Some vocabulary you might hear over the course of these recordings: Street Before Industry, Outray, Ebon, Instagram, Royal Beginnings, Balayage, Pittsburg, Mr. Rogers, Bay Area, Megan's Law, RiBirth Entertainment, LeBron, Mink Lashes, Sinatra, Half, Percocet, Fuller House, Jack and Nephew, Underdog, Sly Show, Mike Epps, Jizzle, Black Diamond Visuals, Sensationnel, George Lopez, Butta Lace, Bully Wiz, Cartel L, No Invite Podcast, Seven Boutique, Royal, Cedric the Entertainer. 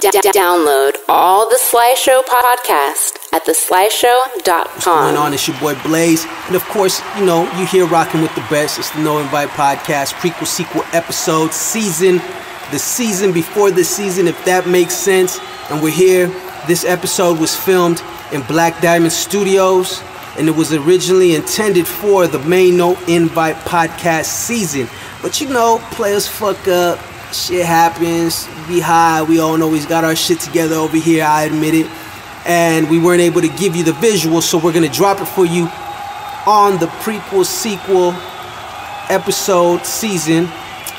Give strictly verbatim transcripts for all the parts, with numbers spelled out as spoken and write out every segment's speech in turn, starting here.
D- d- download all the Sly Show podcast at the sly show dot com. What's going on? It's your boy Blaze. And of course, you know, you here rocking with the best. It's the No Invite Podcast, prequel, sequel, episode, season, the season before the season, if that makes sense. And we're here. This episode was filmed in Black Diamond Studios, and it was originally intended for the main No Invite Podcast season. But you know, players fuck up. Shit happens. Be high. We all know we've got our shit together over here. I admit it. And we weren't able to give you the visual, so we're going to drop it for you on the prequel, sequel, episode, season.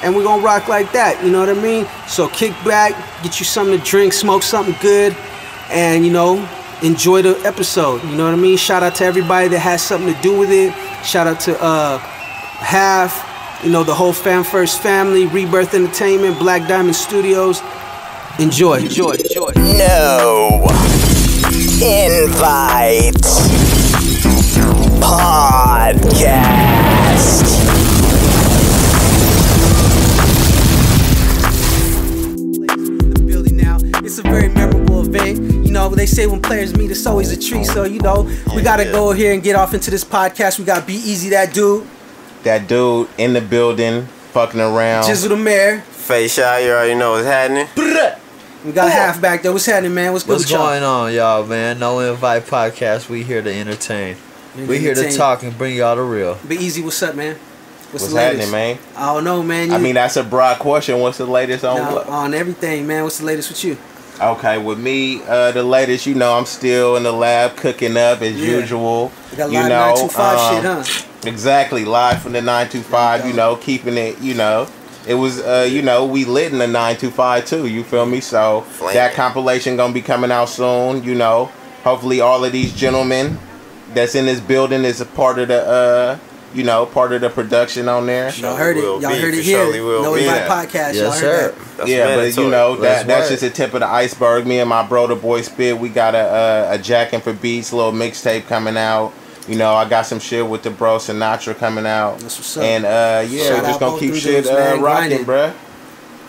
And we're going to rock like that. You know what I mean? So kick back, get you something to drink, smoke something good, and, you know, enjoy the episode. You know what I mean? Shout out to everybody that has something to do with it. Shout out to uh, Half. You know, the whole Fam First Family, RiBirth Entertainment, Black Diamond Studios. Enjoy, enjoy, enjoy. No Invite Podcast. The building now. It's a very memorable event. You know, they say when players meet, it's always a treat. So, you know, we got to go here and get off into this podcast. We got B Easy Dat Dude. That dude in the building, fucking around. Jizzle the mayor. Face out, you already know what's happening. We got Half back there. What's happening, man? What's good What's going y'all? on, y'all, man? No Invite Podcast. We here to entertain. We're we here entertain. to talk and bring y'all the real. Be Easy, what's up, man? What's, what's the latest? happening, man? I don't know, man. You... I mean, that's a broad question. What's the latest on no, on everything, man? What's the latest with you? Okay, with me, uh, the latest, you know, I'm still in the lab cooking up as yeah. usual. We got a lot you know, of nine two five um, shit, huh? Exactly, live from the nine two five, you, you know, keeping it, you know. It was, uh, you know, we lit in the nine two five too, you feel me? So Flame. that compilation gonna be coming out soon, you know. Hopefully all of these gentlemen that's in this building is a part of the, uh, you know, part of the production on there. Y'all heard it. Y'all heard it here. No Invite Podcast. Yes, sir. Yeah, but you know, that that's just the tip of the iceberg. Me and my bro, the boy Spit, we got a a, a Jackin' for Beats little mixtape coming out. You know, I got some shit with the bro Sinatra coming out. That's what's up. And uh, yeah, we're just gonna keep shit uh, rocking, bruh.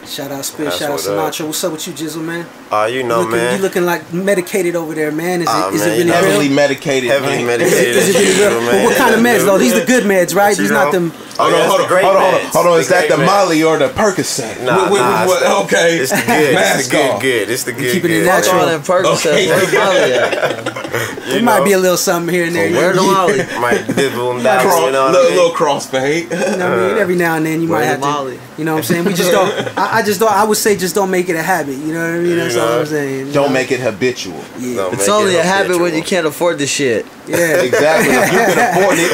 Shout out Spit, shout out Sinatra. What's up with you, Jizzle, man? Oh, uh, you know, looking, man. You looking like medicated over there, man. Is it, uh, is man, it really heavily real? medicated? Heavily man. medicated. Is it, is it really real? But what kind of meds though? These the good meds, right? These not them. Hold on, hold on, hold on, hold on. Is that the Molly or the Percocet? Nah, nah. Okay, it's the good. It's the good, good. It's the good. Keeping it natural and Percocet. It might be a little something here and there. Where the Molly? Might dibble them down. A little crossfade. You know what I mean? Every now and then you might have to. You know what I'm saying? We just don't. I just don't. I would say just don't make it a habit. You know what I mean? That's you know, all I'm saying. Don't know? make it habitual. Yeah. It's only it a habit when you can't afford the shit. Yeah, exactly. If you can afford it,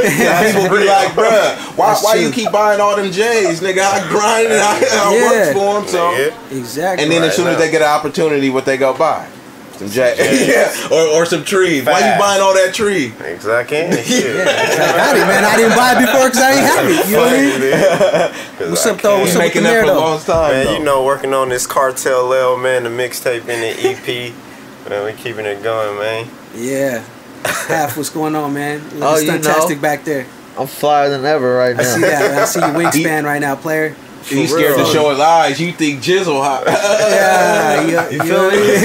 people be like, bruh, why That's why true. you keep buying all them J's, nigga? I grind and I, I yeah. work for them. So yeah. exactly. And then right as soon now. as they get an opportunity, what they go buy? Some J. yeah, or or some trees. Fast. Why you buying all that tree? Because I can. yeah, I got it, man. I didn't buy it before because I ain't have it. You know what I mean? What's up, though? What's up with the mayor, though? Long time, man, though. You know, working on this Cartel L, man, the mixtape and the E P. Man, we keeping it going, man. Yeah. Half, what's going on, man? It oh, you fantastic know? back there. I'm flyer than ever right now. I see that. I see your wingspan right now, player. You scared to show his eyes. You think Jizzle hot. yeah, yeah, you feel me?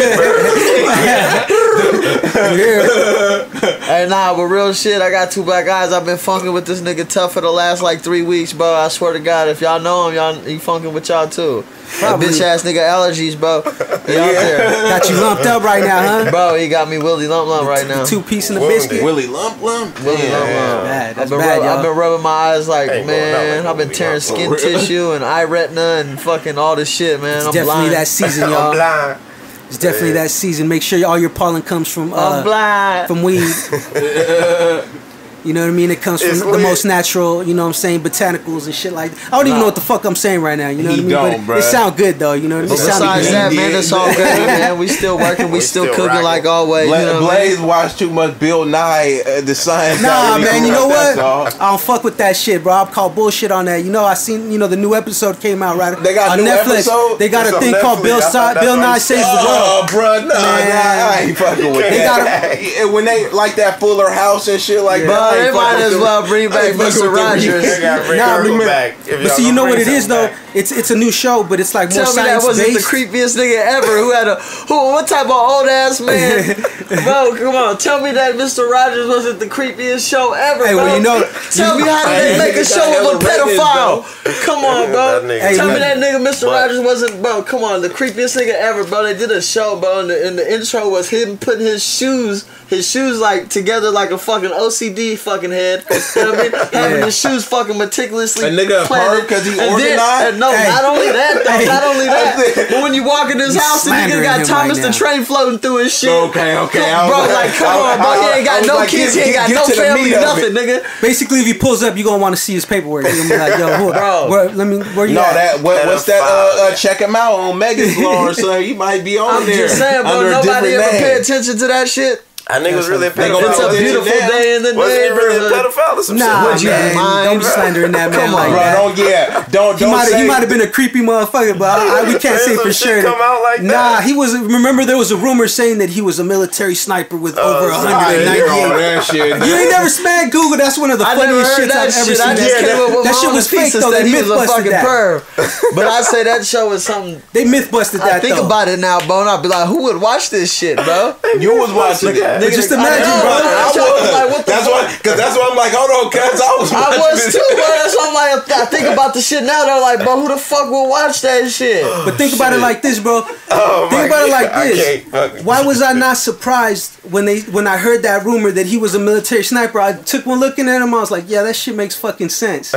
Hey, nah, but real shit, I got two black eyes. I've been funking with this nigga Tough for the last like three weeks, bro. I swear to God, if y'all know him, y'all he funking with y'all too. Probably. That bitch ass nigga allergies, bro. He out there. Got you lumped up right now, huh? Bro, he got me Willy Lump Lump right now. Two piece in the biscuit. Willy Lump Lump? Willy yeah. Lump Lump. Bad. That's I've been, bad, rub- I've been rubbing my eyes like, Ain't man, like I've been tearing skin tissue and eye retina and fucking all this shit, man. It's I'm definitely blind. that season, y'all. I'm blind. It's definitely yeah. that season. Make sure all your pollen comes from uh, I'm blind. from weed. You know what I mean? It comes from it's the weird. most natural, you know what I'm saying, botanicals and shit like that. I don't nah. even know what the fuck I'm saying right now, you know what I mean? Don't, but it, it sound good, though, you know what I mean? Besides that, man, it's all good, man. We still working, we, we still, still cooking rocking. like always. Bla- you know Blaze watched too much Bill Nye, uh, the science. Nah, man, you know what? I don't fuck with that shit, bro. I've called bullshit on that. You know, I seen, you know, the new episode came out right they got on new Netflix. Episode? They got it's a thing Netflix. called Bill, Sa- Bill Nye Saves the World. Oh, bro, no, I ain't fucking with that. When they like that Fuller House and shit like that. They might as well bring back Mister Rogers. Nah, but see, you know what it is though. it's it's a new show, but it's like more science based. Tell me that wasn't the creepiest nigga ever who had a who what type of old ass man? Bro, come on, tell me that Mister Rogers wasn't the creepiest show ever. Hey, bro. Well, you know, tell you, me how did they make a show with a pedophile? Bro. Come on, bro. Hey, tell me that nigga Mister But, Rogers wasn't, bro. Come on, the creepiest nigga ever, bro. They did a show, bro, and the, and the intro was him putting his shoes, his shoes like together like a fucking O C D fucking head. You know what I mean? Having yeah. his shoes fucking meticulously. A nigga hard because he and organized. Then, and no, hey. Not only that, though, hey. Not only that. But when you walk in this He's house, the nigga got Thomas right the Train floating through his shit. Okay, okay, bro. Like, like come I, on, bro. I, I, he ain't got no like, kids. Get, he ain't got no family. Nothing, nigga. Basically, if he pulls up, you gonna want to see his paperwork. You gonna be like, yo, who, bro. Where, let me. Where you? No, at? that. What, what's that? Uh, uh, check him out on Megan's Law or something. You might be on I'm there. I'm just saying, bro. Nobody ever pay attention to that shit. I niggas really a pedophile. It's a beautiful day in the neighborhood. Wasn't he really a pedophile or some shit? Nah, man. Don't be slandering that man like that. Come on, bro. Yeah. Don't, don't say. He might have been a creepy motherfucker, but I, I, we can't say for sure. Come out like that. Nah, he was. Remember, there was a rumor saying that he was a military sniper with uh, over one hundred ninety-eight. You ain't never smacked Google. That's one of the funniest shits I've ever seen. That shit was fake, though. They myth-busted that. But I say that show was something. They myth-busted that, though. I think about it now, Bone. I'd be like, who would watch this shit, bro? You was watching that. Nigga, just imagine, I know, bro. I was. Like, what the that's fuck? why, cause that's why I'm like, hold on, cuz I was. I was this. too, bro. That's why I'm like, I think about the shit now. They're like, bro, who the fuck will watch that shit? Oh, but think shit. about it like this, bro. Oh, think about God. it like this. Why was I not surprised when they when I heard that rumor that he was a military sniper? I took one looking at him. I was like, yeah, that shit makes fucking sense.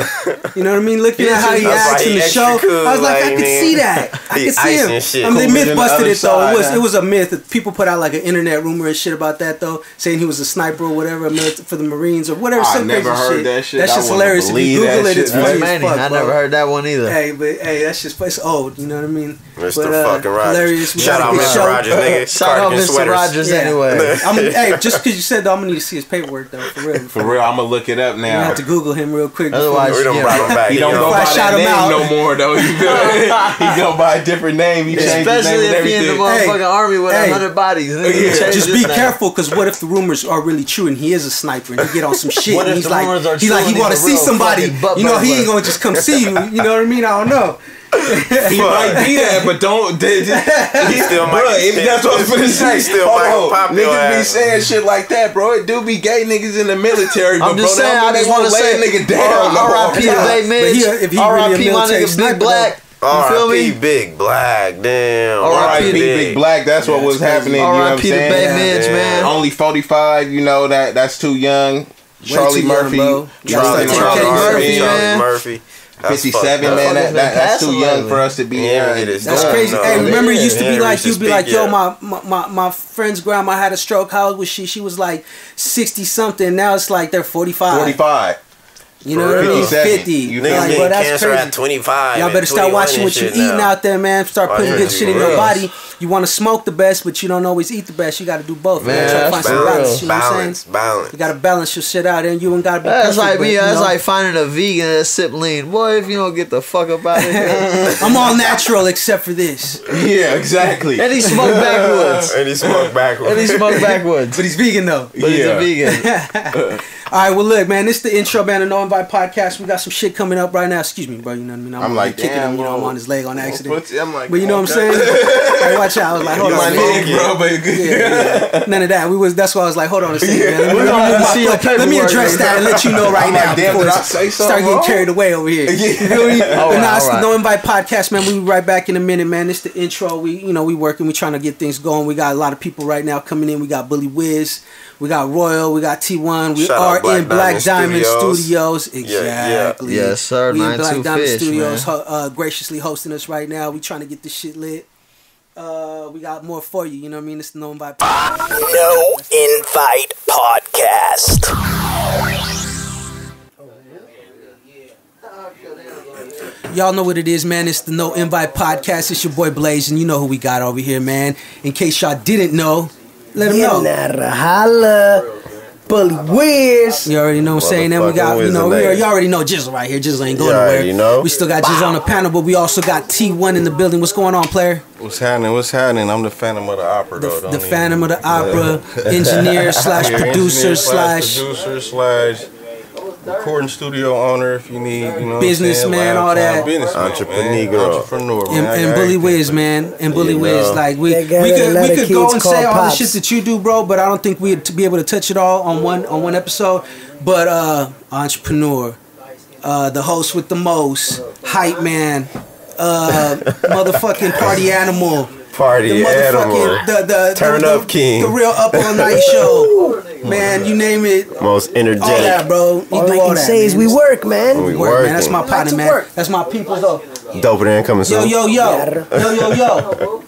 You know what I mean? Looking at how he acts in the show, cool, I was like, like I could see that. I could see him. Shit. I mean, cool. They myth busted it though. It was it was a myth. People put out like an internet rumor and shit about that. Though saying he was a sniper or whatever for the Marines or whatever. I some never heard shit. that shit. That's just hilarious. If you Google it, it's funny as fuck. I never bro. heard that one either. Hey, but hey, that's just place old. You know what I mean? Mister But, uh, fucking Rogers. Shout out Mister Rogers, nigga. Shout out Mister Rogers anyway. I'm, hey, just because you said though, I'm gonna need to see his paperwork though. For real. For real, I'm gonna look it up now. You have to Google him real quick. Otherwise, we don't yeah. bring him back. He don't go by that name no more though. You feel? He go by a different name. He changed his name. Especially if he in the motherfucking army with a hundred bodies. Just be careful. Cause what if the rumors are really true and he is a sniper and he get on some shit and he's like, he's like, he's like, he want to see somebody. You know, he ain't gonna just come see you. You know what I mean? I don't know. He might be that, but don't. They just, he still bro, might. That's what I was gonna say. Still oh, might pop niggas ass. be saying shit like that, bro. It do be gay niggas in the military. I'm but just bro, saying, I just want to say, nigga, down. R I P to Bay Mitch. R I P my nigga Big Black. R I P Big Black, damn. R I P Big Black, that's what was happening. R I P to Bay Mitch, man. Only forty-five, you know that that's too young. Charlie Murphy, Charlie Murphy, fifty-seven, man. That that's too young for us to be here. That's crazy. Hey, remember it used to be like you'd be like, yo, my my my friend's grandma had a stroke. How old was she? She was like sixty something. Now it's like they're forty-five. Forty-five. You know what I mean? fifty. You niggas like, bro, that's cancer crazy. At twenty-five. Y'all better start watching what you're eating now. out there, man. Start putting oh, good shit in your body. You want to smoke the best, but you don't always eat the best. You got to do both. Man, man. Try to find some balance. You know balance, what I'm saying? Balance. You got to balance your shit out, and you ain't got to be. That's perfect, like but, me. That's know? like finding a vegan that sip lean. Boy, if you don't get the fuck up out of here, I'm all natural except for this. Yeah, exactly. And he smoked backwards. And he smoked backwards. And he smoked backwards. But he's vegan though. But yeah. he's a vegan. All right, well, look, man, this is the intro, man, and No Invite Podcast. We got some shit coming up right now. Excuse me, bro, you know what I mean? I'm, I'm like, kicking him, you know, I'm on his leg on accident. I'm like, but you know what I'm saying? Like, watch out. I was like, hold on. Yeah, yeah. None of that. We was, that's why I was like, hold on a second, man. We're gonna move see your let me address that and let you know right now. Before I say start getting carried away over here. Nah, it's the No Invite Podcast, man. We'll be right back in a minute, man. It's the intro. We, you know, we working. We trying to get things going. We got a lot of people right now coming in. We got Bully Wiz. We got Royal. We got T one. We are in Black Diamond Studios. Exactly. Yes, sir. We in Black Diamond Studios graciously hosting us right now. We trying to get this shit lit. Uh, we got more for you. You know what I mean? It's the No Invite Podcast. No Invite Podcast. Y'all know what it is, man. It's the No Invite Podcast. It's your boy Blaze, and you know who we got over here, man. In case y'all didn't know, let them know. Holla. Bully Wiz. You already know what I'm saying. And we got, you know, we are, you already know Jizzle right here. Jizzle ain't going nowhere. You know. We still got Jizzle on the panel, but we also got T one in the building. What's going on, player? What's happening? What's happening? I'm the Phantom of the Opera, though. The, the Phantom of the Opera, engineer slash producer slash... Engineer slash producer slash... recording studio owner if you need, you know, businessman, all that, entrepreneur, entrepreneur, and, and Bully Wiz, man, and Bully Wiz. Like we, we could, we could go and say all the shit that you do, bro, but I don't think we'd be able to touch it all on one on one episode. But uh, entrepreneur, uh, the host with the most, hype man, uh, motherfucking party animal. Party the animal, the, the, turn the, up the, king, the real up all night show, man. You name it, most energetic. All that, bro. You all do I all can that, say man. Is we work, man. We work, work man. That's my partner, man. Work. That's my people, though. Doper than coming soon. Yo, yo, yo, yo, yo, yo.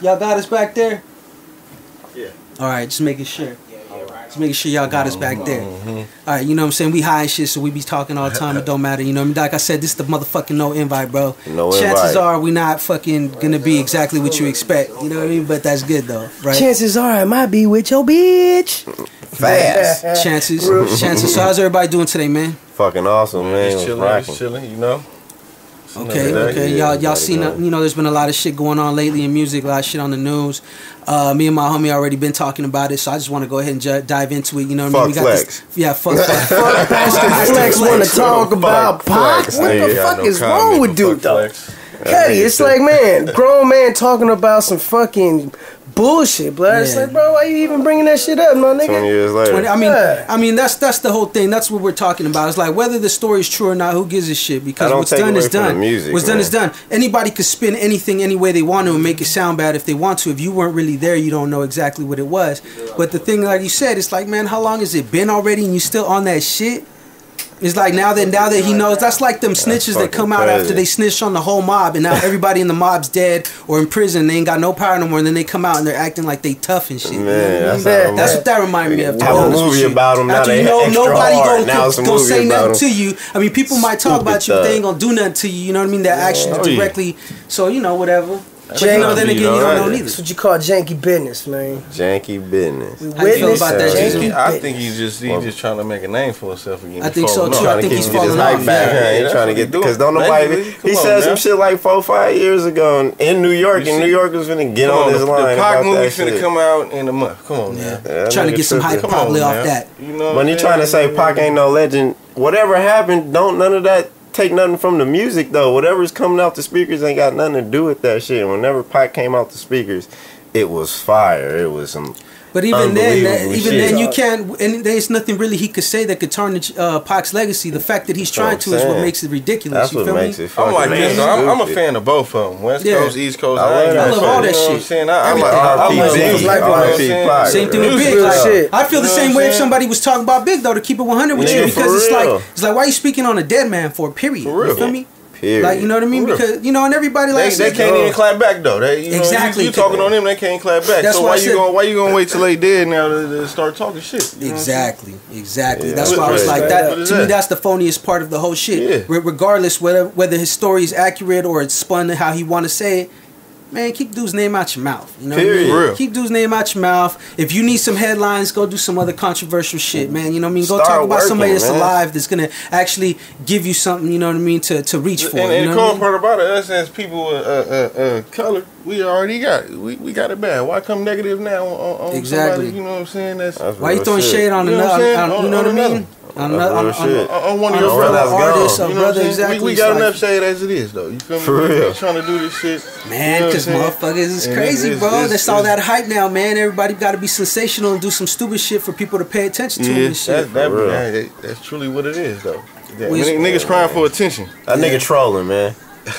Y'all got us back there. Yeah. All right, just making sure. Just making sure y'all got us back there. Mm-hmm. All right, you know what I'm saying? We high shit, so we be talking all the time. It don't matter. You know what I mean? Like I said, this is the motherfucking no invite, bro. No Chances invite. Chances are we not fucking going to be exactly what you expect. You know what I mean? But that's good, though, right? Chances are I might be with your bitch. Fast. Chances. Chances. So how's everybody doing today, man? Fucking awesome, man. It's chilling. It's chilling, you know? Okay, okay, y'all, y'all seen, you know, there's been a lot of shit going on lately in music, a lot of shit on the news. Uh, me and my homie already been talking about it, so I just want to go ahead and ju- dive into it. You know what I mean? We got flex. This, yeah, fuck flex. Fuck Pastor Flex want to talk about pop. What the fuck is wrong with dude though? Cuddy, it's like, man, grown man talking about some fucking bullshit, bro. Yeah. It's like, bro, why you even bringing that shit up, my nigga? Twenty years later. twenty, I mean, yeah. I mean, that's that's the whole thing. That's what we're talking about. It's like whether the story is true or not, who gives a shit? Because what's done is done. Music, what's man. done is done. Anybody could spin anything any way they want to and make it sound bad if they want to. If you weren't really there, you don't know exactly what it was. But the thing, like you said, it's like, man, how long has it been already, and you still on that shit? It's like now that now that he knows, that's like them snitches that come out after they snitch on the whole mob, and now everybody in the mob's dead or in prison. They ain't got no power no more, and then they come out and they're acting like they tough and shit. Man, that's, that's, that's what that reminded me of. Have a movie about them now. After you know nobody gonna, gonna say nothing to you. I mean, people might talk about you, but they ain't gonna do nothing to you. You know what I mean? They're actually directly. So you know, whatever. But you know, then again, you don't know neither. That's what you call janky business, man. Janky business. We witness about that. Janky, I think he's just he's just trying to make a name for himself again. I think so too. I think he's falling off. Yeah, he's trying to get because don't nobody. He said some shit like four five years ago in New York, and New York was finna get on his line. The Pac movie finna come out in a month. Come on, man. Trying to get some hype probably off that. When he trying to say Pac ain't no legend, whatever happened, don't none of that. Take nothing from the music though. Whatever's coming out the speakers ain't got nothing to do with that shit. Whenever Pac came out the speakers, it was fire. It was some. But even then, that, even shit. then you can't. And there's nothing really he could say that could tarnish uh, Pac's legacy. The fact that he's trying to is what makes it ridiculous. That's you what feel makes me? It. I'm like this. I'm, I'm a fan of both of them. West yeah. Coast, East Coast. I, I love all that shit. You know I'm like R P G. Same thing with Big. Like, I feel the same way if somebody was talking about Big though. To keep it one hundred with you, because it's like it's like why are you speaking on a dead man for a period? You feel me? Period. Like, you know what I mean? Because, you know, and everybody like... They, they can't even clap back, though. They, you exactly. Know, you, you talking on them, they can't clap back. That's so why, why, you gonna, why you gonna wait till they dead now to, to start talking shit? You exactly. Exactly. Yeah. That's why I was like, that. To that? me, that's the phoniest part of the whole shit. Yeah. Re- regardless whether, whether his story is accurate or it's spun how he want to say it, man, keep dude's name out your mouth. You know what I mean? Real. Keep dude's name out your mouth. If you need some headlines, go do some other controversial shit, man. You know what I mean? Go Start talk about working, somebody that's man. alive that's going to actually give you something, you know what I mean, to, to reach for. And, and you know the cool I mean? part about it, us as people of uh, uh, uh, color, we already got it. We, we got it bad. Why come negative now on, on exactly. somebody, you know what I'm saying? That's, that's Why you throwing shit. shade on another, you know what, on, you know on what I mean? On, on, on, on, on one of your brothers, artists, or you know brother, exactly. We, we got enough shade as it is, though. You feel me? For real. Trying to do this shit, man. Because you know motherfuckers, it's and crazy, it's, bro. That's all that hype now, man. Everybody got to be sensational and do some stupid shit for people to pay attention to yeah, and shit. That, that, that, that's truly what it is, though. Yeah. We, niggas crying for attention. That yeah. nigga trolling, man.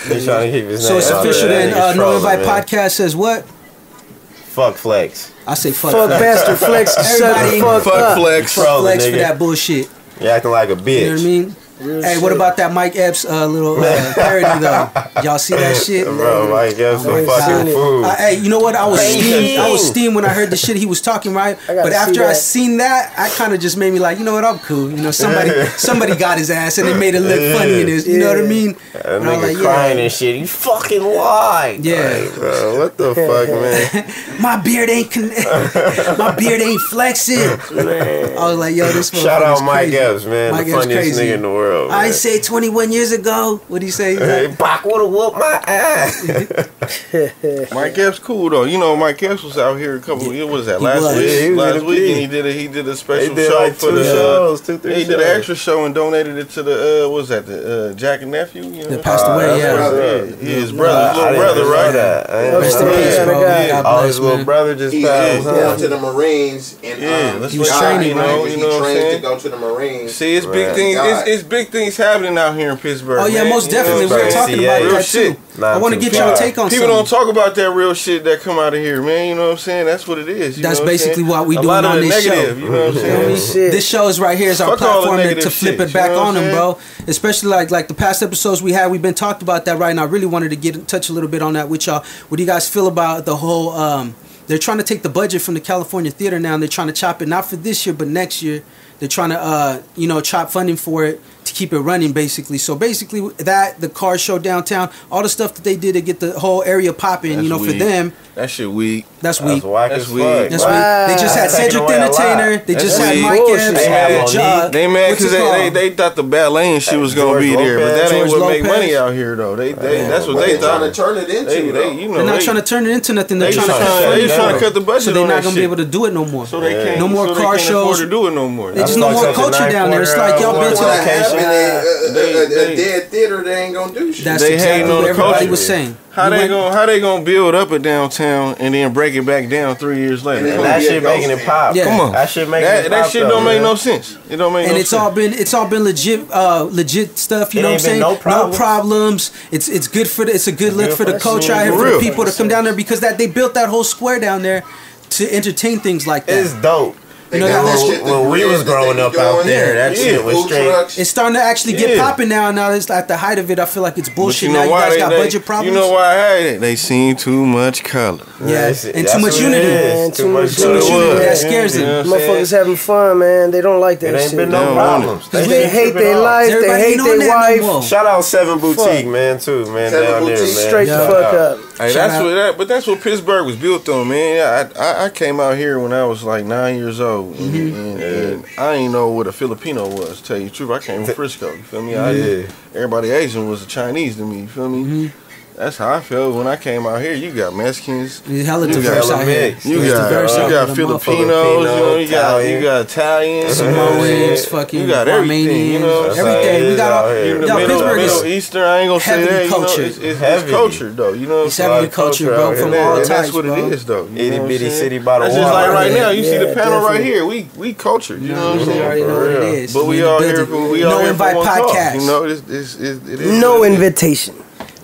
They trying to keep his name. So it's official. Then uh, No Invite Podcast says what? Fuck Flex. I say fuck. Fuck Bastard Flex. Everybody fuck Flex. Fuck Flex for that bullshit. You acting like a bitch. You know what I mean? Real hey, shit. What about that Mike Epps uh, little uh, parody though? Y'all see that shit? Bro, Mike Epps some fucking food. I, hey, you know what? I was steamed. I was steamed when I heard the shit he was talking, right? But after I seen that, I kind of just made me like, you know what? I'm cool. You know, somebody somebody got his ass and they made it look yeah. funny in this. You yeah. know what I mean? That and nigga like, crying yeah. and shit. You fucking lied. Yeah. Like, bro, what the fuck, man? My beard ain't con- my beard ain't flexing. Man. I was like, yo, this. Shout out Mike Epps, man. Mike the funniest nigga in the world. world, man. I say twenty-one years ago. What do you say? Hey, like, Pac would have whooped my ass. Mike Epps cool though. You know, Mike Epps was out here a couple. It was that he last was. week. Yeah, was last week, and he did a he did a special did show like for the. Shows, two, three yeah, he shows. did an extra show and donated it to the. Uh, what was that? The uh, Jack and Nephew. You know? The passed away. Uh, yeah, yeah. His brother, his little brother, right? Rest in peace, bro. Oh, his little brother just passed. Going to the Marines and he was training. You know, you know what I'm saying? To go to the Marines. See, it's big things. It's, it's big things happening out here in Pittsburgh. Oh yeah, man. most definitely. We're talking about real that shit. too. I want to get y'all take on. People something. don't talk about that real shit that come out of here, man. You know what I'm saying? That's what it is. You That's know what basically what we doing on this negative, show. You know what I'm saying? This show is right here is our Fuck platform to, to flip shit, it back you know on them, bro. Especially like like the past episodes we had, we've been talked about that, right? And I really wanted to get in touch a little bit on that with y'all. What do you guys feel about the whole? Um, they're trying to take the budget from the California theater now, and they're trying to chop it not for this year, but next year. They're trying to, uh, you know, chop funding for it to keep it running, basically. So basically, that the car show downtown, all the stuff that they did to get the whole area popping, you know, weak. for them. That shit weak. That's weak. That's whack as weak. That's wow. weak. They just had Cedric the Entertainer. They That's just weak. had Mike Epps. They had John. They mad because they, they they thought the ballet and shit was gonna George be Lopez. there, but that George ain't what Lopez. make money out here though. They they Man, that's what they, they thought. Trying to turn it into. They, they, you know, they're not they, trying to turn it into nothing. They're they trying, trying to. They're trying to cut the budget. So they're not gonna be able to do it no more. So they can't. No more car shows. They just no more culture down there. It's like y'all been to a dead theater. They ain't gonna do shit. That's exactly what everybody was saying. How they gonna how they gonna build up a downtown and then break it back down three years later? And that shit making it pop. Yeah. Come on, that shit making it pop. That shit don't make no sense. It don't make no sense. And it's all been it's all been legit uh, legit stuff. You know what I'm saying? No problems. No problems. It's it's good for the, it's a good look for the culture out here, for the people to come down there, because that they built that whole square down there to entertain things like that. It's dope. You know, that, that shit, when we was growing up out there, that yeah. shit was straight. It's starting to actually get yeah. popping now. Now it's at the height of it. I feel like it's bullshit. You know now you guys they, got they, budget problems. You know why I had it? They seen too much color. Yeah, yeah. and too much unity. And too, too much, much color. Too much unity. That scares yeah. them. You know motherfuckers having fun, man. They don't like that shit. It ain't shit. been no Damn. problems. They, they hate their life. Everybody they hate their wife. Shout out Seven Boutique, man, too, man, down there, man. Straight the fuck up. Hey, that's what. But that's what Pittsburgh was built on, man. I I came out here when I was like nine years old. Mm-hmm. and, and I ain't know what a Filipino was. To tell you the truth, I came from Frisco. You feel me? I, yeah. Everybody Asian was a Chinese to me. You feel me? Mm-hmm. That's how I felt when I came out here. You got Mexicans, you got you got, uh, you got Filipinos, Filipinos, you know, you got you got Italians, Samoans, fucking you got everything, you know, everything. We got all, you know, Pittsburgh Middle is Eastern. I ain't gonna say that. You know, it's, it's, it's heavy culture though. You know, it's heavy culture, bro. From all types, that's what it is though. Itty bitty city by the water. That's just like right now. You see the panel right here. We we cultured. You know what I'm saying? But we all here. We all here for one cause. You know, it's it's it is no invitation.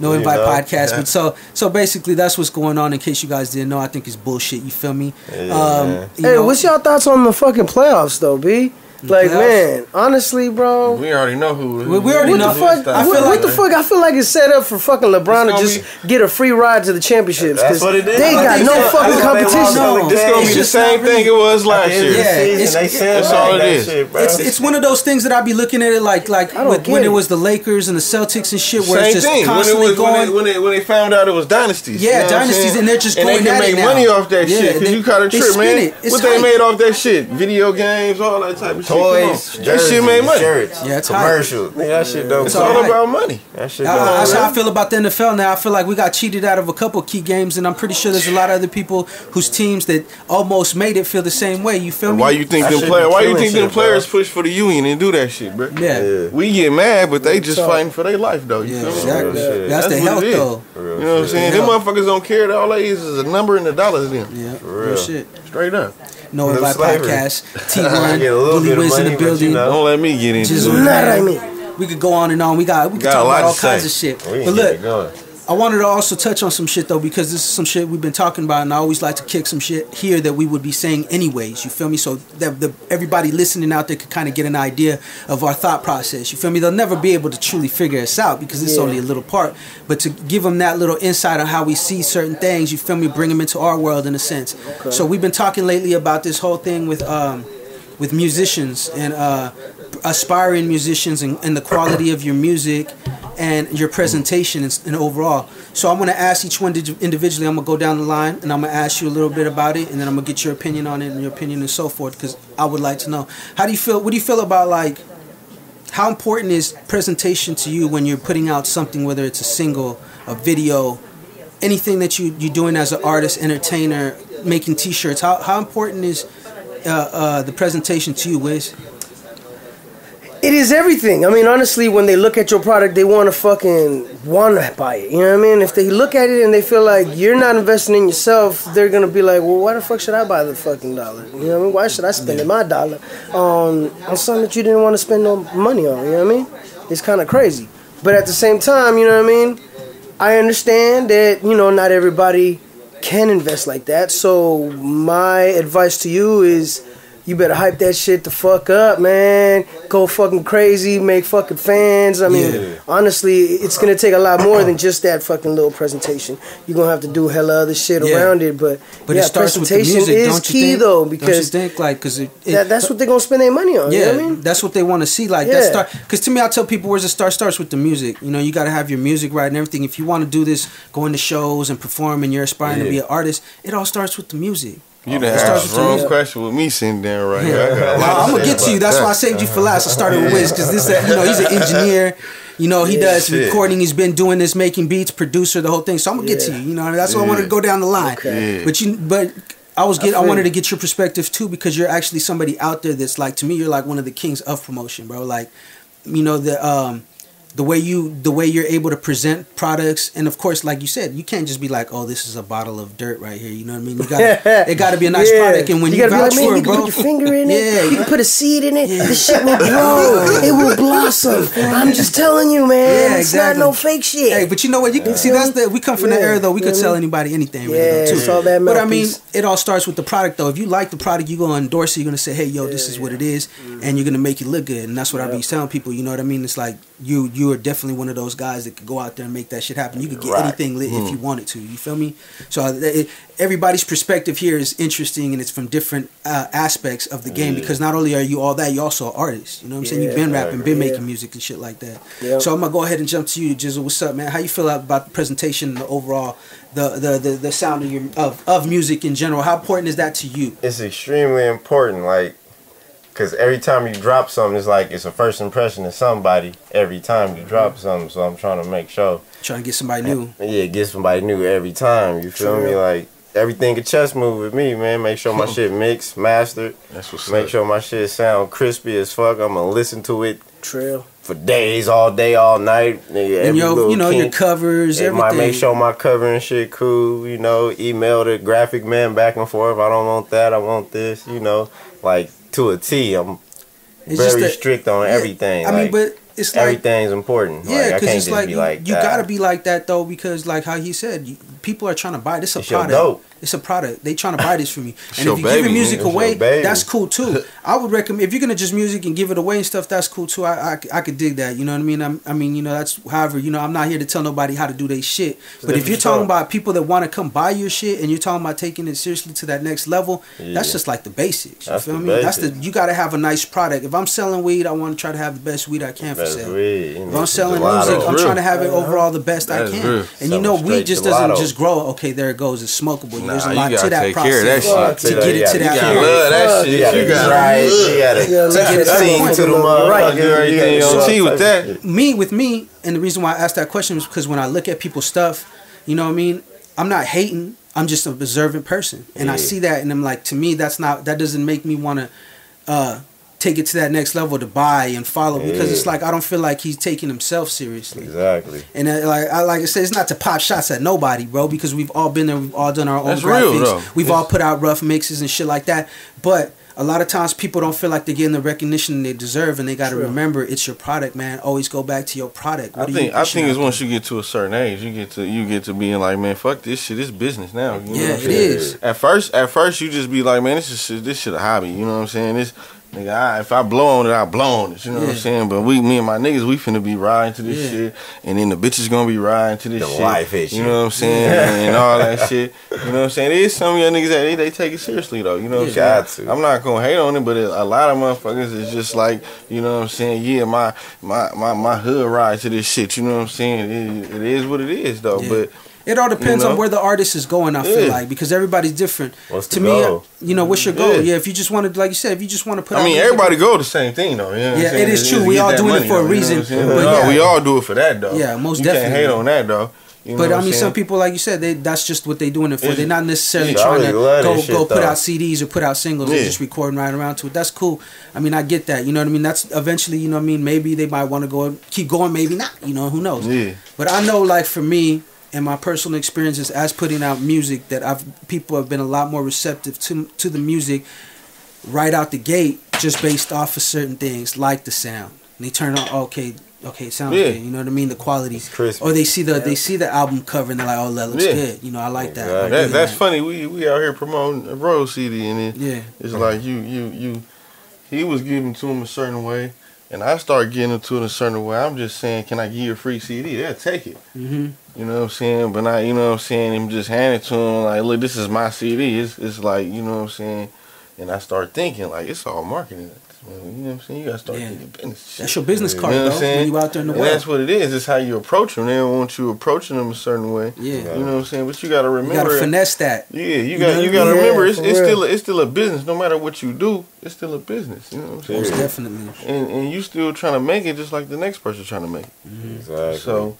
No Invite you know, Podcast, yeah. but so so basically that's what's going on. In case you guys didn't know, I think it's bullshit. You feel me? Yeah, um, you hey, know. what's y'all thoughts on the fucking playoffs though, B? Like, man, honestly, bro, we already know who. who we already what know. The fuck, I feel what like, the fuck? I feel like it's set up for fucking LeBron to just be, get a free ride to the championships. That's what it is. They got no gonna, fucking competition. No, this gonna be the same really, thing it was last year. Yeah, it's, they said that's all it is. Shit, bro. It's it's one of those things that I be looking at it like like with, when it. it was the Lakers and the Celtics and shit, where same it's just thing. constantly when it was, going. When they, when, they, when they found out it was dynasties, yeah, you know dynasties, and they're just going at it now. They make money off that shit because you caught a trip, man. What they made off that shit? Video games, all that type of shit. Toys, jerseys, that shit made money. Shirts, yeah, it's commercials. Nigga, that shit dope. It's all right. about money. That shit dope. Uh, that's how I feel about the N F L now. I feel like we got cheated out of a couple key games, and I'm pretty sure there's a lot of other people whose teams that almost made it feel the same way. You feel and me? Why you think I them players? Why you think shit, them players bro. push for the union and do that shit, bro? Yeah, yeah. We get mad, but they just so, fighting for their life though. You yeah, feel exactly. me? That's, that's the health though. You know what I'm saying? Them motherfuckers don't care. All they is is a number and the dollars. Them. Yeah, real shit. Straight up. No Invite Podcast, T one, Bully Wiz in the building. You know, don't let me get into it. Let me. We could go on and on. We got we could got talk about all kinds of shit. But look, I wanted to also touch on some shit though, because this is some shit we've been talking about, and I always like to kick some shit here that we would be saying anyways. You feel me? So that the, everybody listening out there could kind of get an idea of our thought process. You feel me? They'll never be able to truly figure us out because it's yeah. only a little part. But to give them that little insight on how we see certain things, you feel me? Bring them into our world in a sense. Okay. So we've been talking lately about this whole thing with um, with musicians and uh, aspiring musicians and, and the quality of your music and your presentation and, and overall. So I'm going to ask each one individually. I'm going to go down the line and I'm going to ask you a little bit about it, and then I'm going to get your opinion on it and your opinion and so forth, because I would like to know. How do you feel? What do you feel about like How important is presentation to you when you're putting out something, whether it's a single, a video, anything that you, you're doing as an artist, entertainer, making T-shirts? How, how important is uh, uh, the presentation to you, Wiz? It is everything. I mean, honestly, when they look at your product, they want to fucking want to buy it. You know what I mean? If they look at it and they feel like you're not investing in yourself, they're going to be like, well, why the fuck should I buy the fucking dollar? You know what I mean? Why should I spend my dollar on, on something that you didn't want to spend no money on? You know what I mean? It's kind of crazy. But at the same time, you know what I mean? I understand that, you know, not everybody can invest like that. So my advice to you is, you better hype that shit the fuck up, man. Go fucking crazy, make fucking fans. I mean, yeah. honestly, it's going to take a lot more than just that fucking little presentation. You're going to have to do hella other shit yeah. around it. But, but yeah, it starts with the music, is don't key, you think, though, because don't you think, like, cause it, it, that, that's what they're going to spend their money on. Yeah, you know what I mean? That's what they want to see. Like, yeah. that Because to me, I tell people where's the start starts with the music. You know, you got to have your music right and everything. If you want to do this, go into shows and perform and you're aspiring yeah. to be an artist, it all starts with the music. You done asked the wrong question with me sitting down right here. I got a lot I'm gonna get to you. That's that. why I saved you for last. I started yeah. with Wiz because this, you know, he's an engineer. You know, he yeah, does shit. recording. He's been doing this, making beats, producer, the whole thing. So I'm gonna yeah. get to you. You know, that's yeah. why I wanted to go down the line. Okay. Yeah. But you, but I was get. I, I wanted to get your perspective too, because you're actually somebody out there that's like, to me, you're like one of the kings of promotion, bro. Like, you know, the um, the way you, the way you're able to present products, and of course, like you said, you can't just be like, "Oh, this is a bottle of dirt right here." You know what I mean? You gotta, it got to be a nice yeah. product, and when you, you gotta vouch be like, man, for you it, can bro, put your finger in it, yeah. you can put a seed in it. Yeah. This shit will grow, it will blossom. I'm just telling you, man. Yeah, it's exactly. not no fake shit. Hey, but you know what? You can yeah. see that's the we come from yeah. the era though. We could yeah. tell anybody anything, really, yeah, though, too. It's all that but I mean, it all starts with the product though. If you like the product, you gonna endorse it. You're gonna say, "Hey, yo, yeah, this is yeah. what it is," mm. and you're gonna make it look good. And that's what yeah. I be telling people. You know what I mean? It's like you. You are definitely one of those guys that could go out there and make that shit happen. You could get right. anything lit mm. if you wanted to. You feel me? So it, everybody's perspective here is interesting, and it's from different uh, aspects of the game. Mm. Because not only are you all that, you also an artist. You know what I'm yeah, saying? You've been rapping, been yeah. making music and shit like that. Yep. So I'm gonna go ahead and jump to you, Jizzle. What's up, man? How you feel about the presentation, and the overall, the the the, the sound of your of, of music in general? How important is that to you? It's extremely important. Like. Because every time you drop something, it's like it's a first impression to somebody every time you drop something. So I'm trying to make sure. Trying to get somebody new. Yeah, get somebody new every time. You feel True. me? Like, everything a chess move with me, man. Make sure my shit mixed, mastered. That's what's Make up. sure my shit sound crispy as fuck. I'm going to listen to it. Trail. For days, all day, all night. Nigga, and your, you know, kink. your covers, and everything. My, make sure my cover and shit cool, you know. Email the graphic man back and forth. I don't want that. I want this, you know. Like, to a T. I'm it's very that, strict on yeah, everything. I like, mean, but it's like... Everything's important. Yeah, because like, it's like... You, like you gotta be like that, though, because like how he said, you, people are trying to buy this a it's product. Dope. It's a product. They trying to buy this from you. And if you baby, give your music away, your that's cool, too. I would recommend... If you're going to just music and give it away and stuff, that's cool, too. I, I, I could dig that. You know what I mean? I'm, I mean, you know, that's... However, you know, I'm not here to tell nobody how to do their shit. It's but if you're talking stuff. about people that want to come buy your shit and you're talking about taking it seriously to that next level, yeah. that's just like the basics. You that's feel me? That's the... You got to have a nice product. If I'm selling weed, I want to try to have the best weed I can for sale. Weed. If I'm selling music, I'm real. trying to have it overall the best that I can. Real. And Something you know, weed just doesn't just grow. Okay, there it goes. It's smokable. Nah, There's a lot to that process that to get it to that point. You gotta love that shit. You gotta right. You gotta get it to the motherfucker. You already got your tea with that. Me, with me, and the reason why I asked that question is because when I look at people's stuff, you know what I mean? I'm not hating. I'm just an observant person. And yeah. I see that and I'm like, to me, that's not, that doesn't make me want to uh, take it to that next level to buy and follow. Yeah. Because it's like, I don't feel like he's taking himself seriously. Exactly. And uh, like, I, like I said, it's not to pop shots at nobody, bro, because we've all been there. We've all done our own that's graphics. Real, bro. We've yes. all put out rough mixes and shit like that. But a lot of times people don't feel like they're getting the recognition they deserve, and they got to remember it's your product, man. Always go back to your product. What I think I think it's on? once you get to a certain age, you get to you get to being like, man, fuck this shit. It's business now. You know yeah, what I'm it is. At first, at first you just be like, man, this is this shit a hobby. You know what I'm saying? This nigga, I, if I blow on it, I blow on it. You know yeah. what I'm saying? But we, me and my niggas, we finna be riding to this yeah. shit, and then the bitch is gonna be riding to this the shit. Life is you know what I'm saying? Yeah. And all that shit. You know what I'm saying? There's some of your niggas that they, they take it seriously though. You know what yeah. I'm saying? I'm not gonna hate on it, but it, a lot of motherfuckers is just like, you know what I'm saying, yeah, my my my, my hood ride to this shit, you know what I'm saying, it, it is what it is though, yeah. but It all depends you know? on where the artist is going, I feel yeah. like, because everybody's different. What's to me, goal? You know, what's your goal? Yeah. yeah, if you just want to, like you said, if you just want to put I out... I mean, everybody go the same thing, though. You know yeah, it is true. It's we all doing money, it for though, a reason. You know but no, yeah. We all do it for that, though. Yeah, most you definitely. You can't hate on that, though. You but, I mean, saying? some people, like you said, they that's just what they're doing it for. It's, they're not necessarily trying to go, shit, go put out C Ds or put out singles. Yeah. They're just recording right around to it. That's cool. I mean, I get that. You know what I mean? That's eventually, you know what I mean? Maybe they might want to go keep going, maybe not. You know, who knows? Yeah. But I know, like, for me and my personal experiences as putting out music, that I've people have been a lot more receptive to to the music right out the gate just based off of certain things, like the sound. And they turn on, okay... Okay, it sounds yeah. good. You know what I mean? The quality. It's crispy. Or they see the yeah. they see the album cover and they're like, oh, that looks yeah. good. You know, I like that. Right. I that that's like. funny. We we out here promoting a Royal C D and it, yeah. it's mm-hmm. like you you you he was giving to him a certain way and I started getting him to it a certain way. I'm just saying, can I give you a free C D? They'll take it. Mm-hmm. You know what I'm saying? But I you know what I'm saying, him just hand it to him like, look, this is my C D. It's it's like, you know what I'm saying? And I start thinking like it's all marketing. You know what I'm saying? You gotta start yeah. getting business. That's your business card, you know though. When you out there in the world, that's what it is. It's how you approach them. They don't want you approaching them a certain way. Yeah, you know what I'm saying. But you gotta remember, you gotta finesse that. Yeah, you, you got you gotta yeah, remember it's, it's still a, it's still a business. No matter what you do, it's still a business. You know what I'm saying? Most definitely. And and you still trying to make it just like the next person trying to make it. Mm-hmm. Exactly. So.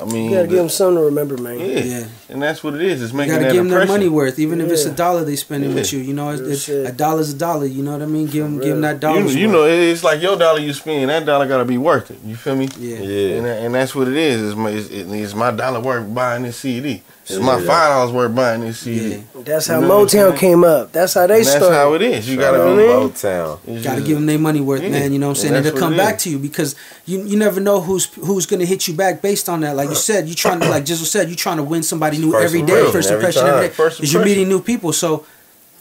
I mean, you gotta the, give them something to remember, man. Yeah. yeah, and that's what it is. It's making you gotta that give them their money worth, even yeah. if it's a dollar they spending yeah. with you. You know, it's, it's, a dollar's a dollar. You know what I mean? Give them, really? give them that dollar. You, you know, it's like your dollar you spend. That dollar gotta be worth it. You feel me? Yeah. yeah. And, and that's what it is. It's my, it's, it's my dollar worth buying this C D. It's yeah. my five dollars worth buying this C D. Yeah. That's how you know Motown came up. That's how they and started. That's how it is. You gotta so, be Motown. You gotta give them their money worth, yeah. man. You know what I'm saying? And, and they'll come back to you because you you never know who's who's gonna hit you back based on that. Like. You said you trying to, like Jizzle said, you trying to win somebody new first every day. First every impression time. every day. First is you're meeting new people. So,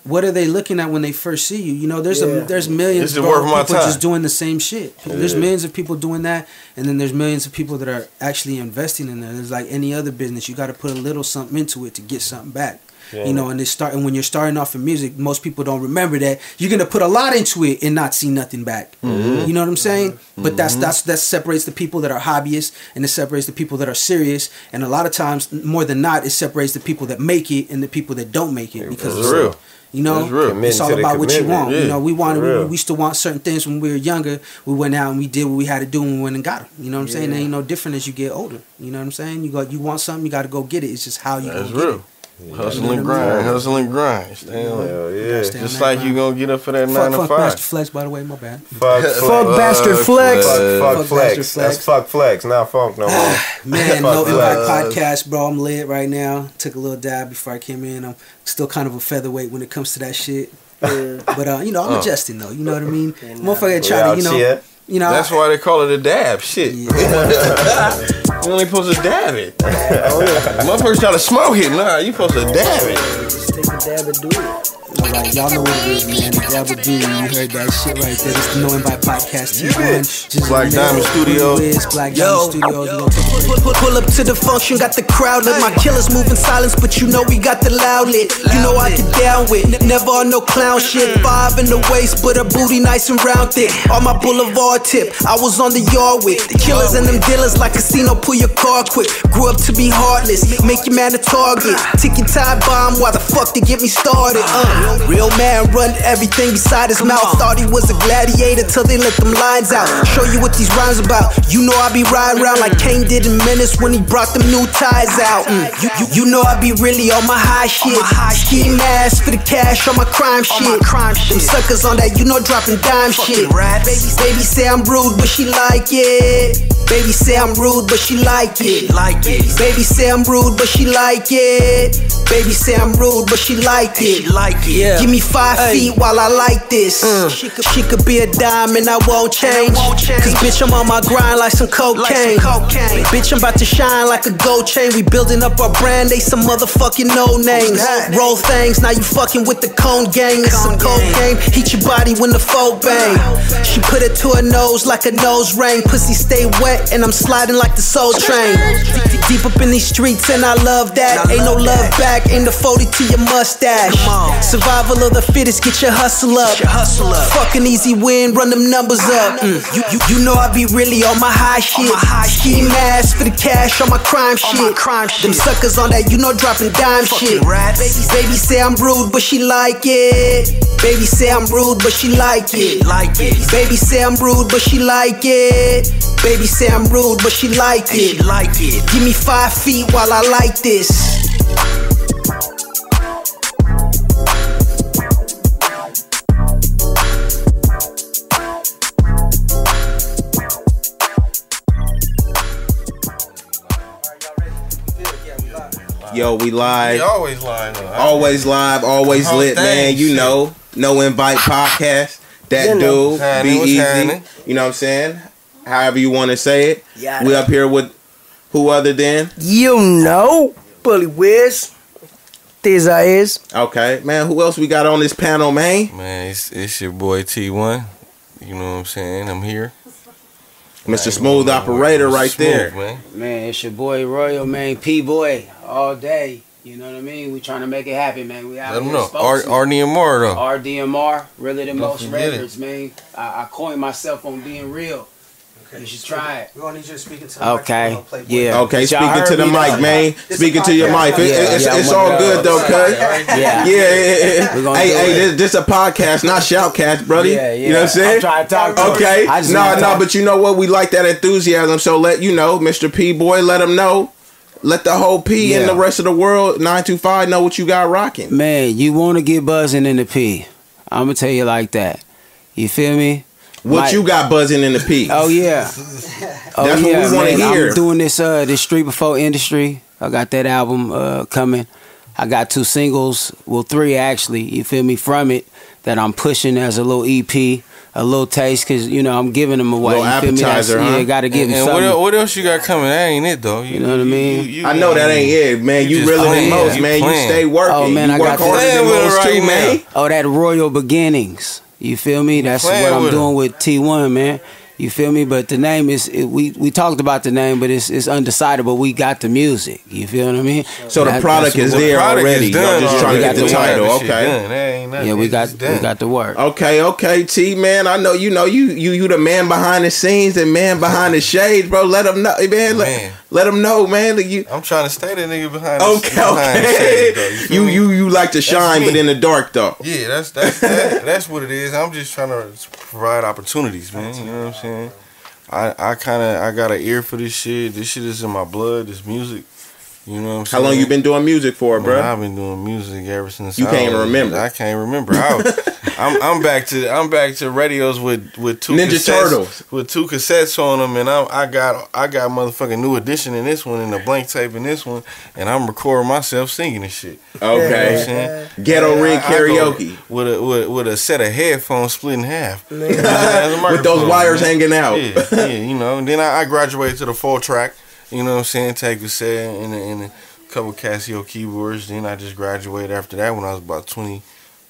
what are they looking at when they first see you? You know, there's yeah. a there's millions of people just doing the same shit. Yeah. There's millions of people doing that, and then there's millions of people that are actually investing in it. There's like any other business, you got to put a little something into it to get something back. Yeah. You know, and it's starting when you're starting off in music. Most people don't remember that you're gonna put a lot into it and not see nothing back. Mm-hmm. You know what I'm saying? Mm-hmm. But that's that's that separates the people that are hobbyists and it separates the people that are serious. And a lot of times, more than not, it separates the people that make it and the people that don't make it because it's real. You know, it's all about what you want. Yeah. You know, we wanted, we, we used to want certain things when we were younger. We went out and we did what we had to do and we went and got them. You know what I'm yeah. saying? They ain't no different as you get older. You know what I'm saying? You go, you want something, you got to go get it. It's just how you that's go real. Get it. Yeah. Hustle and grind, hustle and grind. Stay on. Hell yeah. Stay on Just like grind. You gonna get up for that fuck, nine to fuck five. Fuck Bastard Flex, by the way, my bad. Fuck, fuck, fuck Bastard Flex. Flex. Fuck, fuck, fuck Flex. Flex. That's Fuck Flex, not Funk no more. Man, No Invite Podcast, bro. I'm lit right now. Took a little dive before I came in. I'm still kind of a featherweight when it comes to that shit. Yeah. But, uh, you know, I'm uh. adjusting, though. You know what I mean? Motherfucker try to, you know. Yet. You know, that's I, why they call it a dab shit. Yeah. You only supposed to dab it. Oh, yeah. Motherfuckers try to smoke it. Nah, you supposed to dab it. Just take a dab and do it. Alright, y'all know what it is, man. The Dab with Dude. You heard that shit right there. It's the No Invite Podcast. T one, Black Diamond Studios. Black Diamond Studios. Pull up to the function, got the crowd lit. My killers moving silence, but you know we got the loud lit. You know I get down with never on no clown shit. Five in the waist, but a booty nice and round thick. On my boulevard tip, I was on the yard with the killers and them dealers like casino. Pull your car quick. Grew up to be heartless, make your man a target. Ticky tie bomb, why the fuck they get me started? Uh. Real man run everything beside his mouth. Thought he was a gladiator till they let them lines out. Show you what these rhymes about. You know I be riding around like Kane did in Menace when he brought them new ties out. Mm. You, you, you know I be really on my high shit. Ski mask for the cash on my crime shit. Them suckers on that, you know, dropping dime shit. Baby say I'm rude, but she like it. Baby say I'm rude, but she like it. Baby say I'm rude, but she like it. Baby say I'm rude, but she like it. Yeah. Give me five Ay. feet while I like this. Mm. She, could, she could be a dime and I won't change. Won't change. Cause bitch, I'm on my grind like some cocaine. Like some cocaine. Bitch, I'm about to shine like a gold chain. We building up our brand, they some motherfucking no names. Roll things, now you fucking with the cone gang. It's some cocaine. Heat your body when the folk bang. She put it to her nose like a nose ring. Pussy stay wet and I'm sliding like the Soul Train. Deep up in these streets and I love that. Ain't no love back, ain't the forty to your mustache. So Survival of the fittest, get your hustle up. Get your hustle up. Fucking easy win, run them numbers up. Mm. You, you, you know I be really on my high shit. Ski mask for the cash, on my crime shit. My crime them shit. Suckers on that, you know, dropping dime fucking shit. Rats. Baby, baby say I'm rude, but she like it. Baby say I'm rude, but she like it. Like it. Baby say I'm rude, but she like it. Baby say I'm rude, but she like it. She like it. Give me five feet while I like this. Yo, we live. We always live. Though. Always live, always oh, lit, man. You shit. know, No Invite Podcast. That you know, dude, happening, be easy. Happening. You know what I'm saying? However you want to say it. Yeah. We up here with who other than? You know, Bully Wiz. This I is. Okay, man. Who else we got on this panel, man? Man, it's, it's your boy T one. You know what I'm saying? I'm here. Mister Smooth Operator right smooth, there. Man. man, it's your boy Royal, man. P-Boy all day. You know what I mean? We trying to make it happen, man. We out Let them know. R- RDMR, though. R D M R, really the most records, man. I, I coined myself on being real. Okay. You should try it. We only need you to speak into the okay. mic. Okay. Yeah. Okay, speaking to the mic, man. Speaking to your mic. It's all good, though, cuz. Yeah. Yeah. Hey, hey, this a podcast, not shoutcast, brother. Yeah, yeah. You know what I'm saying? I'm trying to talk to Okay. No, no, but you know what? We like that enthusiasm. So let you know, Mister P-Boy, let him know. Let the whole P yeah. and the rest of the world, nine two five, know what you got rocking. Man, you want to get buzzing in the P. I'm going to tell you like that. You feel me? What like, you got buzzing in the P? Oh, yeah. That's oh, what yeah, we want to hear. I'm doing this, uh, this Street Before Industry. I got that album uh, coming. I got two singles, well, three actually, you feel me, from it that I'm pushing as a little E P. A little taste, cause you know I'm giving them away. Little appetizer, huh? Yeah, gotta give them something. And what else, what else you got coming? That ain't it though. You, you know what I mean? You, you, I know that ain't it, man. You, you really playing, most, you man. Playing. You stay working. Oh man, you I work got harder than most right too, now. man. Oh, that Royal Beginnings. You feel me? That's what I'm with doing with T one, man. You feel me? But the name is it, we we talked about the name, but it's it's undecidable. We got the music. You feel what I mean? So that, the product is there product already. Is done. Y'all just trying to get the title. Okay. Done. Ain't yeah, we got done. we got the work. Okay, okay, T man. I know you know you you you the man behind the scenes and man behind the shades, bro. Let them know, man. Let, man. let them know, man. Like you, I'm trying to stay the nigga behind. Okay, the, behind okay. The shades, you, you you you like to shine, but in the dark though. Yeah, that's that's that, that's what it is. I'm just trying to provide opportunities, man. You know what I'm saying? I, I kind of I got an ear for this shit. This shit is in my blood. This music, you know what I'm saying? How long you been doing music for, bro? Man, I've been doing music ever since. You I can't was, remember. I can't remember. I was, I'm I'm back to I'm back to radios with, with two Ninja cassettes, Turtles with two cassettes on them, and I I got I got motherfucking New Edition in this one and a blank tape in this one, and I'm recording myself singing this shit. Okay, you know what I'm ghetto yeah, rig karaoke I, I with a with, with a set of headphones split in half with those wires man. hanging out. Yeah, yeah, you know. And then I, I graduated to the full track. You know what I'm saying? Take a set and, and a couple Casio keyboards. Then I just graduated after that when I was about twenty,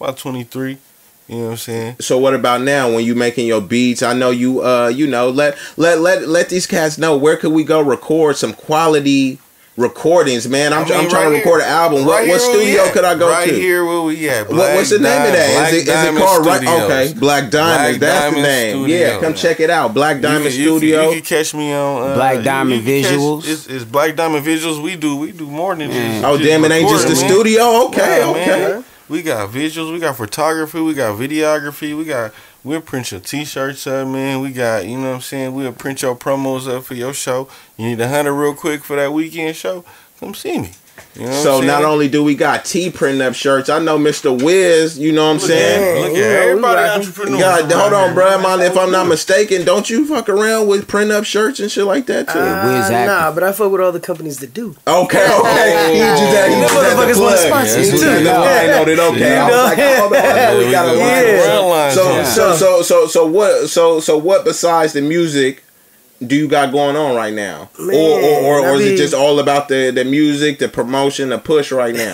about twenty-three. You know what I'm saying? So what about now when you making your beats? I know you, uh, you know, let let let let these cats know where could we go record some quality recordings, man. I'm, I mean, I'm trying right to record here, an album. Right what, what studio could I go right to? Right here where we at. Black What's the name Diamond, of that? Is it, is it called right? Okay, Black Diamond. Black that's Diamond the name. Studio, yeah, come man. check it out. Black Diamond you, you, Studio. You, you can catch me on uh, Black Diamond you, you Visuals. Catch, it's, it's Black Diamond Visuals. We do we do more than mm. just. Oh just damn! It ain't just the man. studio. Okay, yeah, okay. Man. We got visuals. We got photography. We got videography. We got. We'll print your t-shirts up, man. We got, you know what I'm saying? We'll print your promos up for your show. You need a hundred real quick for that weekend show? Come see me. You know so not only do we got T printing up shirts, I know Mister Wiz, you know what I'm look saying? At, look at everybody yeah, entrepreneurs. God, hold on, bro. I, if I'm not mistaken, don't you fuck around with print up shirts and shit like that too? Uh, nah, but I fuck with all the companies that do. Okay, okay. He just had to plug. Motherfuckers want to sponsor you too. I know that. Okay, I was like, hold on, we got a line. So, so, so, so, so what? So, so what? Besides the music. do you got going on right now? Man, or or, or, or is mean, it just all about the, the music, the promotion, the push right now?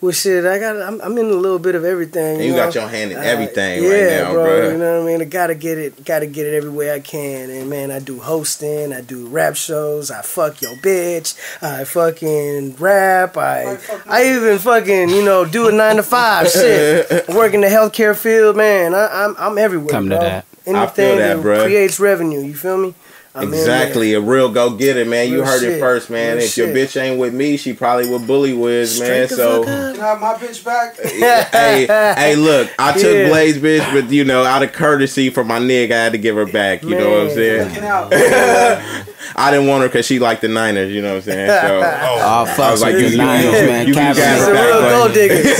Well, shit, I got, I'm, I'm in a little bit of everything. You, you got know? your hand in everything uh, yeah, right now, bro, bro. You know what I mean? I gotta get it, gotta get it every way I can. And man, I do hosting, I do rap shows, I fuck your bitch, I fucking rap, I, I even fucking, you know, do a nine to five shit. Work in the healthcare field, man. I, I'm, I'm everywhere. Come bro. to that. Anything that, that creates revenue, you feel me? I'm exactly, a real go get it, man. Real you heard shit. it first, man. Real if shit. your bitch ain't with me, she probably with Bully Wiz, man. So can I have my bitch back? hey, hey, look, I took yeah. Blaze bitch, but you know, out of courtesy for my nigga, I had to give her back. You man. know what I'm saying? I didn't want her because she liked the Niners. You know what I'm saying? So oh, oh fuck, I was like, you, you Niners, you, man. You guys are real gold diggers. If you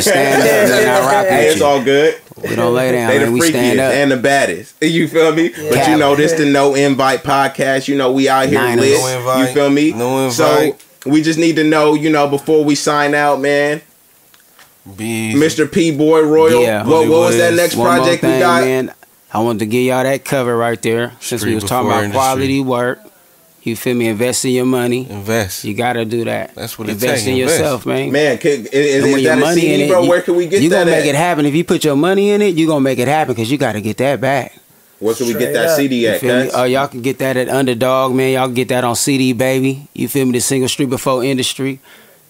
stand up, they're not rocking with you. It's all good. We don't lay down. They the freakiest stand up. and the baddest. You feel me? Yeah. But you know, this the No Invite Podcast. You know, we out here Nine lit. No invite, you feel me? No invite. So we just need to know, you know, before we sign out, man. Be Mister P Boy Royal. Yeah. What, what was that next One project thing, we got? Man, I wanted to give y'all that cover right there. Since Street we was talking about industry. quality work. You feel me? Invest in your money. Invest. You gotta do that. That's what it takes. Invest in yourself, man. Man, is, is, is that a C D, bro? Where can we get that? You gonna make it happen if you put your money in it. You gonna make it happen because you gotta get that back. Where can we get that C D at? Oh, y'all can get that at Underdog, man. Y'all can get that on C D, baby. You feel me? The single Street Before Industry.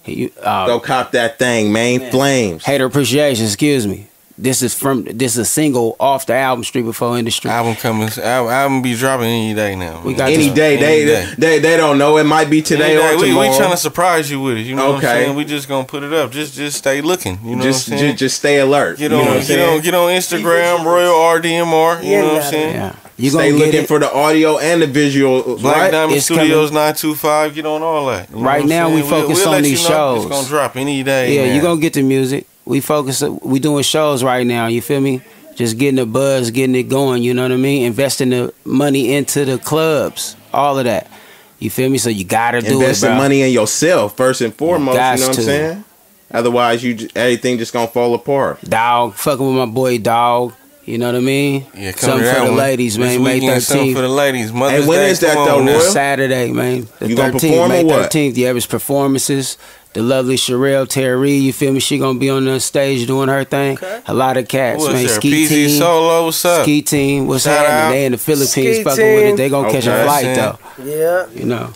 You, uh, go cop that thing, man. man. Flames. Hater appreciation. Excuse me. This is from this is a single off the album Street Before Industry. Album coming, album, album be dropping any day now. We got any this, day, any they, day. They, they don't know. It might be today or we, tomorrow. We trying to surprise you with it. You know okay. what I'm saying? We just gonna put it up. Just just stay looking. You know just, what I'm saying? Just, just stay alert. Get on, you know what get, on, get on Instagram, Royal R D M R. You yeah, know what I'm saying? Yeah. You stay looking for the audio and the visual. Black right? Diamond it's Studios, Nine Two Five. Get on all that. You right now we focus we'll, we'll on these shows. It's gonna drop any day. Yeah, you gonna get the music. We focus, we doing shows right now, you feel me? Just getting the buzz, getting it going, you know what I mean? Investing the money into the clubs, all of that. You feel me? So you gotta do Invest it, Invest the money in yourself, first and foremost, you, you know to. what I'm saying? Otherwise, you everything just gonna fall apart. Dog, fucking with my boy, dog. You know what I mean? Yeah, come something for the one. ladies, man. May thirteenth. Something for the ladies. Mother's hey, when Day, is that, though, Royal? Saturday, man. The you gonna perform May or what? thirteenth, the average performances. The lovely Sherelle Terry, you feel me? She gonna be on the stage doing her thing. Okay. A lot of cats, man. Ski Team, Solo, what's up? Ski Team, what's Shout happening? Out. They in the Philippines, Ski fucking team. with it. They gonna okay. catch a flight though. Yeah, you know.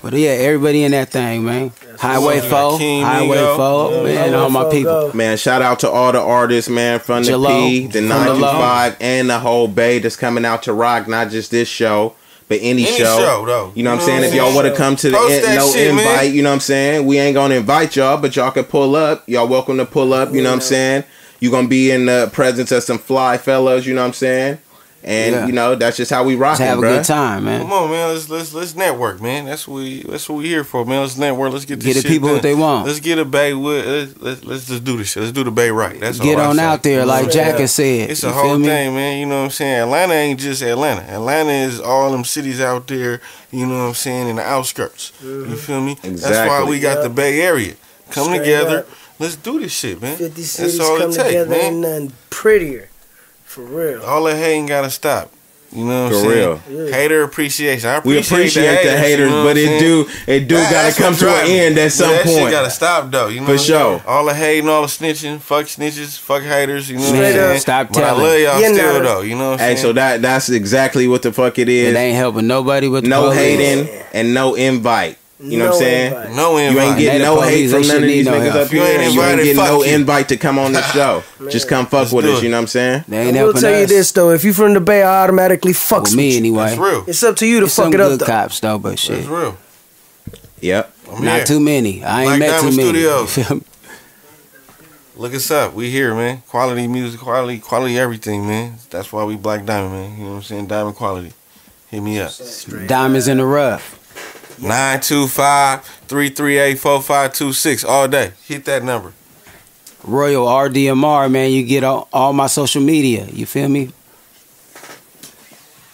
But yeah, everybody in that thing, man. Highway four, Highway four, man, all my people. Man, shout out to all the artists, man, from the P, the nine two five, and the whole Bay that's coming out to rock, not just this show. But any, any show, show though. you know what I'm saying? If y'all want to come to the in, no shit, invite, man. you know what I'm saying? We ain't going to invite y'all, but y'all can pull up. Y'all welcome to pull up, you yeah. know what I'm saying? You're going to be in the presence of some fly fellows, you know what I'm saying? And, yeah. you know, that's just how we rock. Let's have bro. a good time, man. Come on, man. Let's, let's, let's network, man. That's what, we, that's what we here for, man. Let's network. Let's get this Get the shit people done. what they want. Let's get a Bay. Let's, let's, let's just do this shit. Let's do the Bay right. That's Get all on out there, like Jack yeah. said. It's a whole thing, man. You know what I'm saying? Atlanta ain't just Atlanta. Atlanta is all them cities out there, you know what I'm saying, in the outskirts. Mm-hmm. You feel me? Exactly. That's why we got yeah. the Bay Area. Come Straight together. Up. Let's do this shit, man. fifty cities that's all come it takes, together. Man. Ain't nothing prettier. For real. All the hating gotta stop. You know what I'm saying? For real. Hater appreciation. I appreciate we appreciate the haters, the haters you know but it do it do that, gotta come to an end at some yeah, that point. That shit gotta stop though. You know for sure. All the hating, all the snitching, fuck snitches, fuck haters. You know what I'm saying? Stop telling. But I love y'all you know. still though. You know what I'm hey, saying? Hey, so that that's exactly what the fuck it is. It ain't helping nobody with the no police. hating and no invite. You know no what I'm saying? Invite. No invite. You ain't getting no hate from none of these niggas up here. You ain't, you ain't getting no you. invite to come on the show. Just come fuck Let's with us. You know what I'm saying? They ain't I will tell us. you this though: if you from the Bay, I automatically fucks with me with you. anyway. It's real. It's up to you to it's fuck it up. Good though. cops though, but shit. It's real. Yep. I'm Not here. too many. I ain't Black met Diamond too many. Look us up. We here, man. Quality music, quality, quality everything, man. That's why we Black Diamond, man. You know what I'm saying? Diamond quality. Hit me up. Diamonds in the rough. nine two five, three three eight, four five two six all day. Hit that number. Royal R D M R, man. You get all, all my social media. You feel me?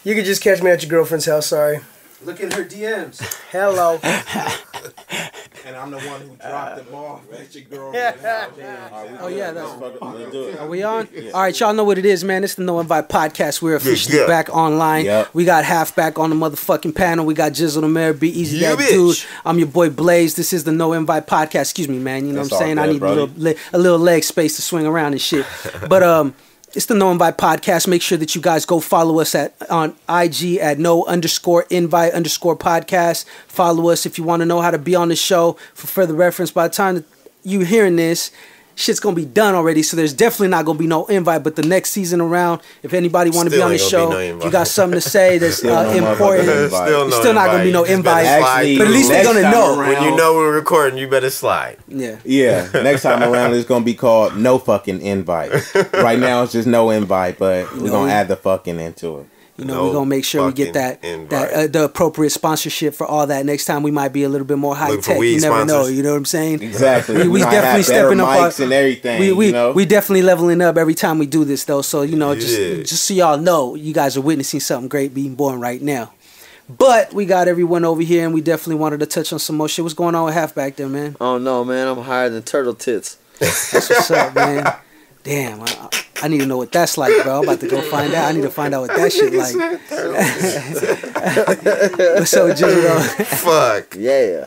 You can just catch me at your girlfriend's house. Sorry. Look at her D Ms. Hello. and I'm the one who dropped uh, the ball at your girl. Yeah. Right, oh, yeah. That's fucking do it. Are we on? Yeah. All right, y'all know what it is, man. It's the No Invite Podcast. We're officially yeah. back online. Yep. We got Half back on the motherfucking panel. We got Jizzle the Mayor, B Easy Dat Dude. I'm your boy Blaze. This is the No Invite Podcast. Excuse me, man. You know that's what I'm saying? Good, I need a little, a little leg space to swing around and shit. But, um... it's the No Invite Podcast. Make sure that you guys go follow us at on I G at no underscore invite underscore podcast. Follow us if you want to know how to be on the show. For further reference, by the time you hearing this, shit's going to be done already. So there's definitely not going to be no invite. But the next season around, if anybody want to be on the show, no if you got something to say that's uh, no important, no it's still, no still not going to be no invite. Actually, but at least they're going to know. Around, when you know we're recording, you better slide. Yeah. Yeah. Next time around, it's going to be called no fucking invite. Right now, it's just no invite, but we're no. going to add the fucking into it. You know, no we're going to make sure we get that, invite. that uh, the appropriate sponsorship for all that. Next time, we might be a little bit more high-tech. You never sponsors. know. You know what I'm saying? Exactly. We, we definitely stepping up. Mics our, and everything, we, we, you know? we definitely leveling up every time we do this, though. So, you know, yeah. just, just so y'all know, you guys are witnessing something great being born right now. But we got everyone over here, and we definitely wanted to touch on some more shit. What's going on with Half back there, man? Oh, no, man. I'm higher than turtle tits. That's what's up, man. Damn, I, I, I need to know what that's like, bro. I'm about to go find out. I need to find out what that shit like. What's up, Jimmy, though? Fuck. Yeah.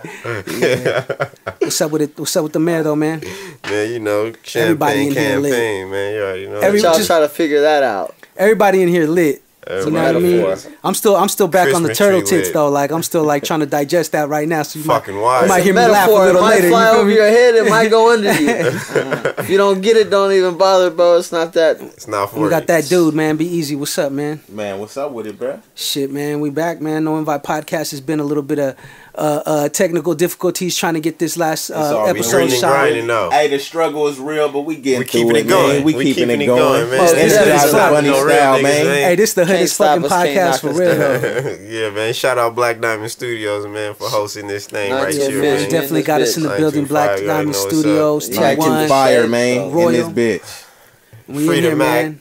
yeah. What's up with it? What's up with the mayor, though, man? Man, you know, champagne campaign, man. You already know. Every, y'all try to figure that out. Everybody in here lit. So you know what I mean? I'm still, I'm still back Christmas on the turtle tits, lit. though. Like, I'm still, like, trying to digest that right now. So you Fucking might, you might hear me laugh a little later. It might fly over your head. It might go under you. If you don't get it, don't even bother, bro. It's not that. It's not for you. We got that dude, man. Be easy. What's up, man? Man, what's up with it, bro? Shit, man. We back, man. No Invite Podcast has been a little bit of... Uh, uh, technical difficulties trying to get this last uh, episode shot. Hey, the struggle is real, but we getting we keeping it, it going. We, we keeping, keeping it going, it going man. Oh, this this is no style, man. Hey, this the hoodest fucking podcast for real. Yeah, man. Shout out Black Diamond Studios, man, for hosting this thing right here. You definitely got us in the building. Black Diamond Studios, T one, fire, man, in this bitch. Freedom Mac.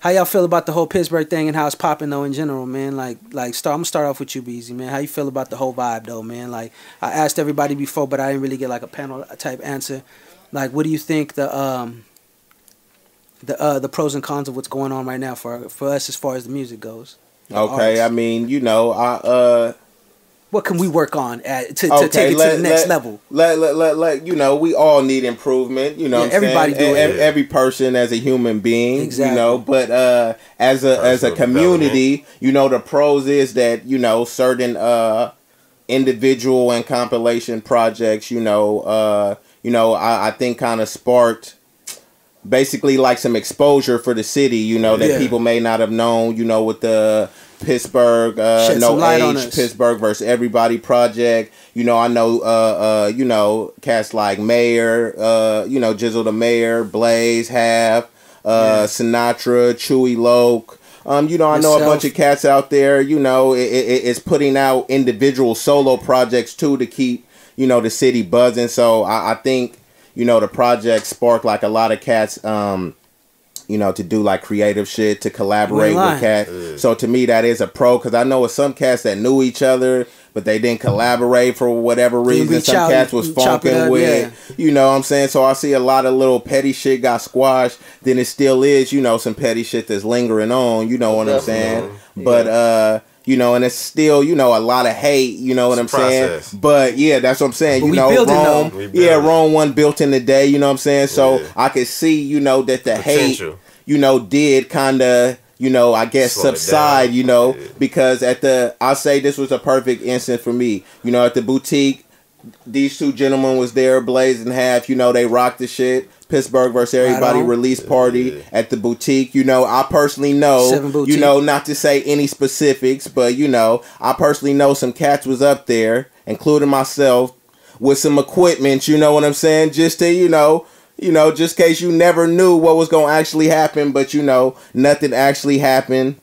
How y'all feel about the whole Pittsburgh thing and how it's popping, though, in general, man? Like, like, start, I'm going to start off with you, B Z, man. How you feel about the whole vibe, though, man? Like, I asked everybody before, but I didn't really get, like, a panel-type answer. Like, what do you think the um, the uh, the pros and cons of what's going on right now for for us as far as the music goes? Okay, I mean, you know, I... Uh... what can we work on at, to, to okay, take it let, to the next let, level? Let, let, let, let, you know, we all need improvement. You know, yeah, what I'm everybody saying? do every, every person as a human being. Exactly. You know, but uh, as a Personal as a community, you know, the pros is that you know certain uh, individual and compilation projects. You know, uh, you know, I, I think kind of sparked basically like some exposure for the city. You know, that yeah. people may not have known. You know, with the Pittsburgh, uh, no age, Pittsburgh versus Everybody project. You know, I know, uh, uh, you know, cats like Mayor, uh, you know, Jizzle the Mayor, Blaze, Half, uh, yeah. Sinatra, Chewy Loke. Um, you know, I Yourself. know a bunch of cats out there. You know, it, it, it's putting out individual solo projects too to keep, you know, the city buzzing. So I, I think, you know, the project sparked like a lot of cats. Um, You know, to do like creative shit, to collaborate with cats. Ugh. So to me, that is a pro because I know with some cats that knew each other, but they didn't collaborate for whatever reason. Some out, cats was funking with, yeah. you know what I'm saying? So I see a lot of little petty shit got squashed. Then it still is, you know, some petty shit that's lingering on. You know what Definitely. I'm saying? Yeah. But, uh... you know, and it's still, you know, a lot of hate, you know what it's I'm process. saying? But, yeah, that's what I'm saying. But you know, Rome, yeah, Rome one built in the day, you know what I'm saying? So, yeah. I could see, you know, that the Potential. hate, you know, did kind of, you know, I guess Slow subside, you know, yeah. because at the, I'll say this was a perfect instance for me. You know, at the boutique, these two gentlemen was there, Blaze and Half, you know, they rocked the shit. Pittsburgh versus Everybody release party yeah. at the boutique. You know, I personally know, you know, not to say any specifics, but, you know, I personally know some cats was up there, including myself, with some equipment, you know what I'm saying? Just to, you know, you know, just case you never knew what was going to actually happen, but, you know, nothing actually happened.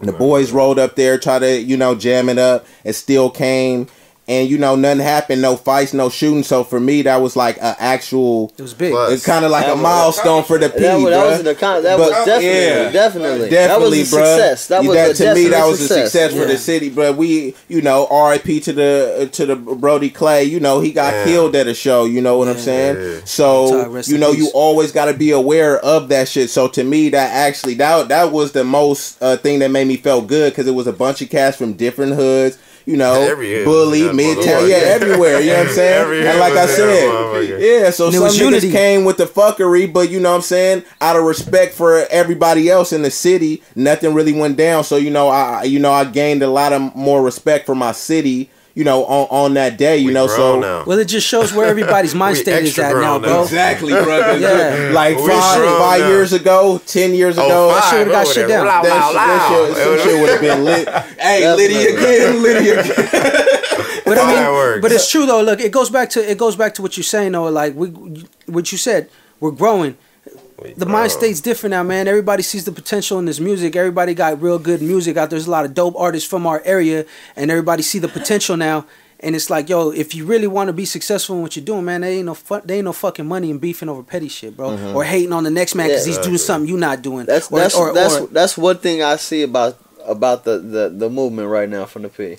The boys rolled up there, tried to, you know, jam it up. It still came And, you know, nothing happened, no fights, no shooting. So, for me, that was like an actual... It was big. It's kind of like that a milestone for the P, that, was, that was an account. That but, was definitely, yeah, definitely. Definitely, that was a success. That was that, a To me, that was success. a success yeah. for the city. But we, you know, R I P to the to the Brody Clay. You know, he got yeah. killed at a show. You know what yeah. I'm saying? Yeah. So, you know, you always got to be aware of that shit. So, to me, that actually... That, that was the most uh, thing that made me feel good. Because it was a bunch of cats from different hoods. You know, Bully, Midtown, yeah, everywhere. You know what I'm saying? And like I said, yeah, so some niggas came with the fuckery, but you know what I'm saying? Out of respect for everybody else in the city, nothing really went down. So, you know, I you know, I gained a lot of more respect for my city, you know, on, on that day, you we know, so now. Well, it just shows where everybody's mind state is at now, bro. Exactly, brother. yeah. Like five, five years ago, ten years ago, oh, I should have got shit down. That, that, that, that shit would have been lit. Hey, Liddy again, Liddy again. But I mean, but it's true though. Look, it goes back to it goes back to what you're saying though. Like we, what you said, we're growing. The mind state's different now, man. Everybody sees the potential in this music. Everybody got real good music out there. There's a lot of dope artists from our area, and everybody see the potential now. And it's like, yo, if you really want to be successful in what you're doing, man, there ain't no fu there ain't no fucking money in beefing over petty shit, bro, mm-hmm. or hating on the next man because yeah, he's doing dude. something you not doing. That's or, that's or, that's, or, that's one thing I see about about the the, the movement right now from the P. You know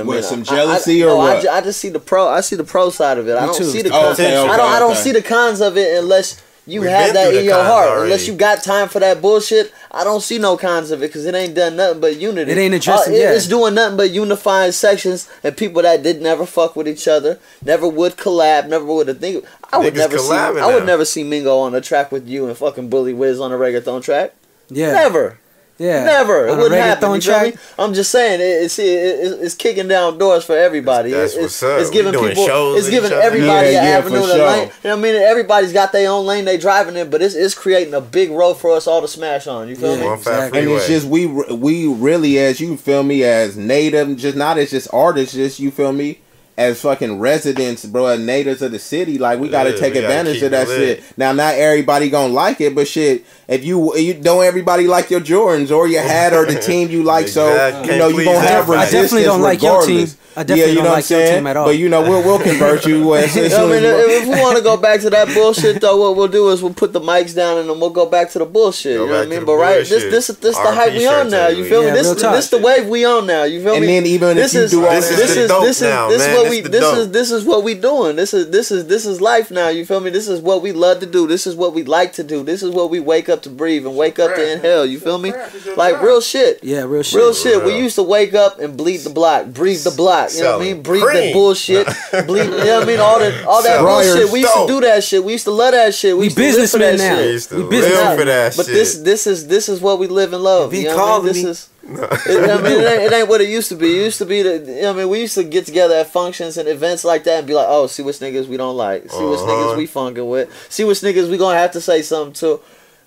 what, what I mean? some jealousy I, I, or no, what? I just, I just see the pro. I see the pro side of it. Me I don't too. see the oh, cons. Okay, okay, I don't. Okay. I don't see the cons of it unless. You We've have that in your heart. Already. Unless you got time for that bullshit, I don't see no cons of it because it ain't done nothing but unity. It ain't addressing uh, it, yeah. It's doing nothing but unifying sections and people that did never fuck with each other, never would collab, never would have think. I would Niggas never see. Now. I would never see Mingo on a track with you and fucking Bully Wiz on a reggaeton track. Yeah, never. Yeah, never. It wouldn't happen. You know me? I'm just saying, it's, it's it's kicking down doors for everybody. That's it's, what's up. It's giving people, it's giving everybody yeah, an yeah, avenue to sure. lane. You know what I mean? Everybody's got their own lane they driving in, but it's it's creating a big road for us all to smash on. You feel yeah, me? Exactly. And it's just we we really as you feel me as native, just not as just artists, just you feel me. As fucking residents, bro, and natives of the city, like we gotta yeah, take we advantage gotta of that shit. Now, not everybody gonna like it, but shit, if you you don't everybody like your Jordans or your hat or the team you like, exactly. so you know you gonna have resistance. I definitely don't like regardless. your team. I definitely yeah, you don't know like what I'm saying? your team at all. But you know we'll we'll convert you. I mean, if we want to go back to that bullshit, though, what we'll do is we'll put the mics down and then we'll go back to the bullshit. Go you know what I mean? But right, bullshit. this this this the hype we on now. You feel yeah, me? This this the wave we on now. You feel and me? And then even this if you do all this is this is this We, this dope. is this is what we doing. This is this is this is life now. You feel me? This is what we love to do. This is what we like to do. This is what we wake up to breathe and wake up to inhale. You feel me? Like real shit. Yeah, real shit. Real shit. We used to wake up and bleed the block, breathe the block. You know what I mean? Breathe the bullshit. Bleed. You know what I mean? All that all that bullshit. We used to do that shit. We used to love that shit. We, we businessmen now. We businessmen for that shit. But this this is this is what we live and love. You know what I mean? This is. No. it, I mean, it ain't, it ain't what it used to be. It used to be the, I mean, we used to get together at functions and events like that and be like, oh, see which niggas we don't like, see uh-huh. which niggas we funkin' with, see which niggas we gonna have to say something to.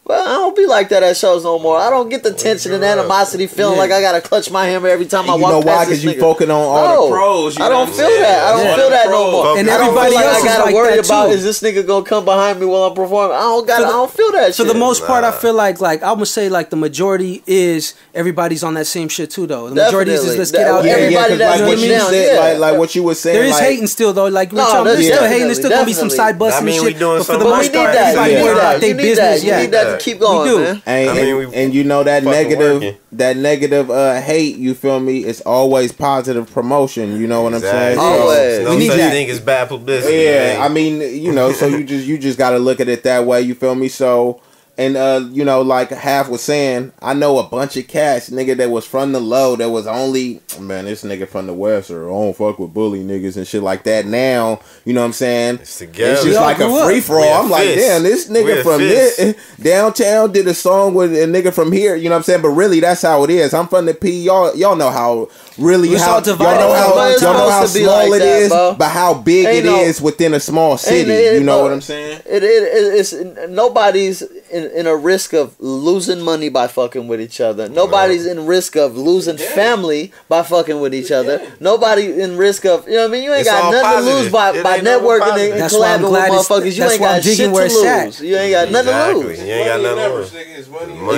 Well, I don't be like that at shows no more. I don't get the tension and animosity feeling yeah. like I gotta clutch my hammer every time I you walk past. You know why? Because you focus on all no, the pros. You I don't feel that. I don't yeah. feel that no more. And everybody I don't feel else like I gotta like worry about too. Is this nigga gonna come behind me while I'm performing? I don't got. I don't feel that. For shit. the most part, I feel like like I would say like the majority is everybody's on that same shit too though. The majority Definitely. is just let's get out. Yeah, everybody yeah, that like what you down, said, yeah. like like what you were saying. There is like, hating still though. Like we're no, still hating. There's still gonna be some side busting and shit. But for the most part, everybody worried about their business. Yeah. Keep going, we do. man. And, I mean, and, and you know that negative, working. that negative uh, hate. You feel me? It's always positive promotion. You know what exactly. I'm saying? Always. So, no we such need thing is bad publicity. Yeah, man. I mean, you know, so you just you just got to look at it that way. You feel me? So, and uh, you know, like Half was saying, I know a bunch of cats, nigga, that was from the low, that was only man, this nigga from the west, or I don't fuck with bully niggas and shit like that. Now, you know what I'm saying? It's together. It's just like a free for all. I'm like, damn, this nigga from this downtown did a song with a nigga from here. You know what I'm saying? But really, that's how it is. I'm from the P. Y'all, y'all know how really how y'all know how y'all know how small it is, but how big it is within a small city. You know what I'm saying? It is. It's nobody's. In, in a risk of losing money by fucking with each other. Nobody's in risk of losing yeah. family by fucking with each other. Yeah. Nobody in risk of, you know what I mean? You ain't it's got nothing positive. to lose by, by networking and, and collabing with motherfuckers. You ain't got shit to lose. At. You ain't got exactly. nothing to lose. You ain't got nothing to lose.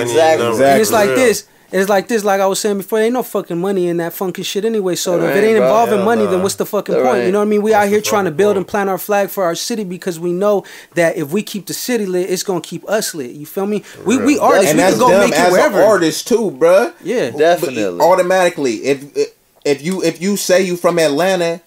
Exactly. Exactly. And it's like this. It's like this, like I was saying before, there ain't no fucking money in that funky shit anyway. So if it ain't involving money, then what's the fucking point? You know what I mean? We out here trying to build and plant our flag for our city because we know that if we keep the city lit, it's going to keep us lit. You feel me? We we artists, we can go make it wherever. As artists too, bruh. Yeah. Definitely. Automatically. If if you if you say you from Atlanta,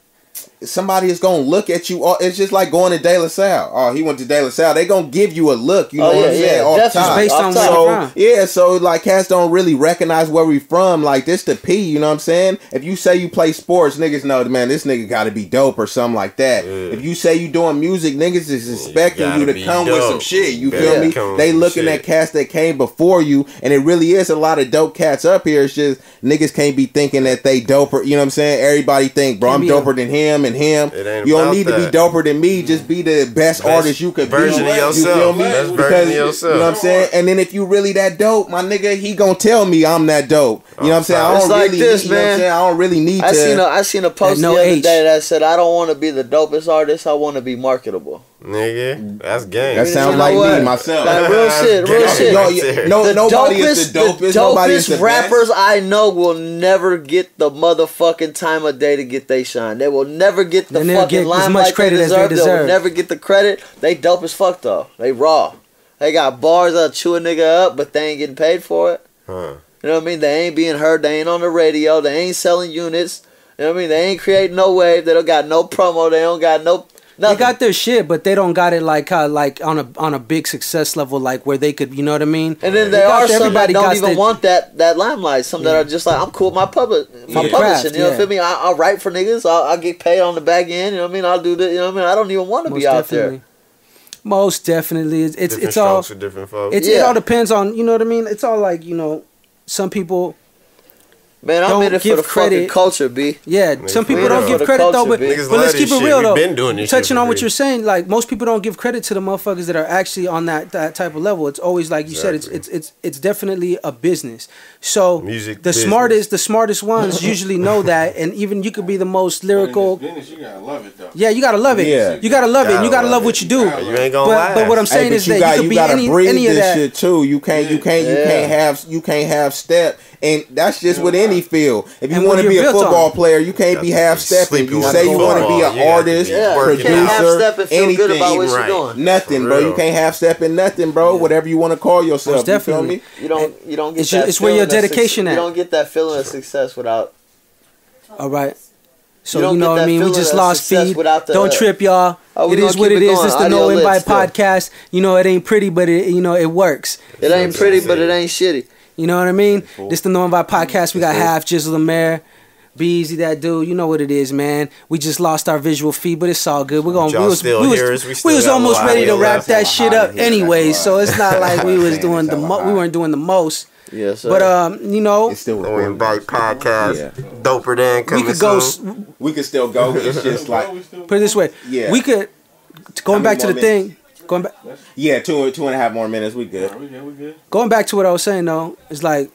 somebody is going to look at you. It's just like going to De La Salle. Oh, he went to De La Salle. They going to give you a look. You know oh, yeah, what I'm yeah. saying? Off top. Based on so, yeah, so like cats don't really recognize where we from. Like this the P, you know what I'm saying? If you say you play sports, niggas know, man, this nigga got to be dope or something like that. Mm. If you say you doing music, niggas is expecting you, you to come dope. with some shit. You feel me? They looking shit. at cats that came before you, and it really is a lot of dope cats up here. It's just niggas can't be thinking that they doper. You know what I'm saying? Everybody think, bro, I'm doper than him. And him, you don't need that. to be doper than me. Just be the best, best artist you could version be. Of yourself. You feel me? Best because, version of yourself. You know what I'm saying? And then if you really that dope, my nigga, he gonna tell me I'm that dope. You know what I'm saying? I don't it's really, like this, you man. Know what I'm saying? I don't really need. I to, seen a I seen a post no the other H. day that said I don't want to be the dopest artist. I want to be marketable. Nigga, that's game. That sounds you know like what? me myself. Like real shit, real shit. No, no, nobody dopest, is the dopest. The dopest the rappers best. I know will never get the motherfucking time of day to get they shine. They will never get the fucking limelight they deserve. They will never get the credit. They dope as fuck though. They raw. They got bars that'll chew a nigga up, but they ain't getting paid for it. Huh. You know what I mean? They ain't being heard. They ain't on the radio. They ain't selling units. You know what I mean? They ain't creating no wave. They don't got no promo. They don't got no. Nothing. They got their shit, but they don't got it like uh, like on a on a big success level, like where they could, you know what I mean? And then there are some that don't even want that that limelight. Some that are just like, I'm cool with my public, my yeah. publishing. You know, yeah. feel me? I, I'll write for niggas. I'll, I'll get paid on the back end. You know what I mean? I'll do that. You know what I mean? I don't even want to be out definitely. there. Most definitely, it's it's, it's all for different folks. It's, yeah. It all depends on, you know what I mean? It's all like, you know, some people. Man, I'm in it for the fucking culture, B. Yeah, niggas, some people don't give credit, though, but, but let's keep it real, though. Touching on what you're saying, like, most people don't give credit to the motherfuckers that are actually on that, that type of level. It's always, like you said, it's it's it's it's definitely a business. So the smartest the smartest ones usually know that, and even you could be the most lyrical. You gotta love it, though. Yeah, you gotta love it. Yeah. You gotta love it, and you gotta love what you do. You ain't gonna lie. But what I'm saying is that you could be any any of that shit too. You can't you can't you can't have you can't have step. And that's just with any field. If you want to be a football player, you can't be half stepping. You say you want to be an artist, producer, anything, nothing, bro. You can't half step in nothing, bro. Whatever you want to call yourself, you feel me? You don't, you don't get that. It's where your dedication at. You don't get that feeling of success without. All right. So you know what I mean? We just lost speed. Don't trip, y'all. Oh, it is what it, it is. It's the No Invite Podcast. You know it ain't pretty, but it you know it works. It ain't pretty, but it ain't shitty. You know what I mean? Cool. This the No Invite Podcast. We got cool. Half, Jizzle, the Mayor, B Easy Dat Dude. You know what it is, man. We just lost our visual feed, but it's all good. We're gonna. We was, we was, we we was almost ready to wrap that shit up anyway, so it's not like we was doing the mo we weren't doing the most. Yeah, sir. But um, you know, it's still No Invite Podcast, yeah. doper than coming we could go. Soon. We could still go. It's just like put it this way. Yeah, we could going back to the minutes? thing. Going back, yeah, two two and a half more minutes. We good. Nah, we good. We good. Going back to what I was saying though, it's like,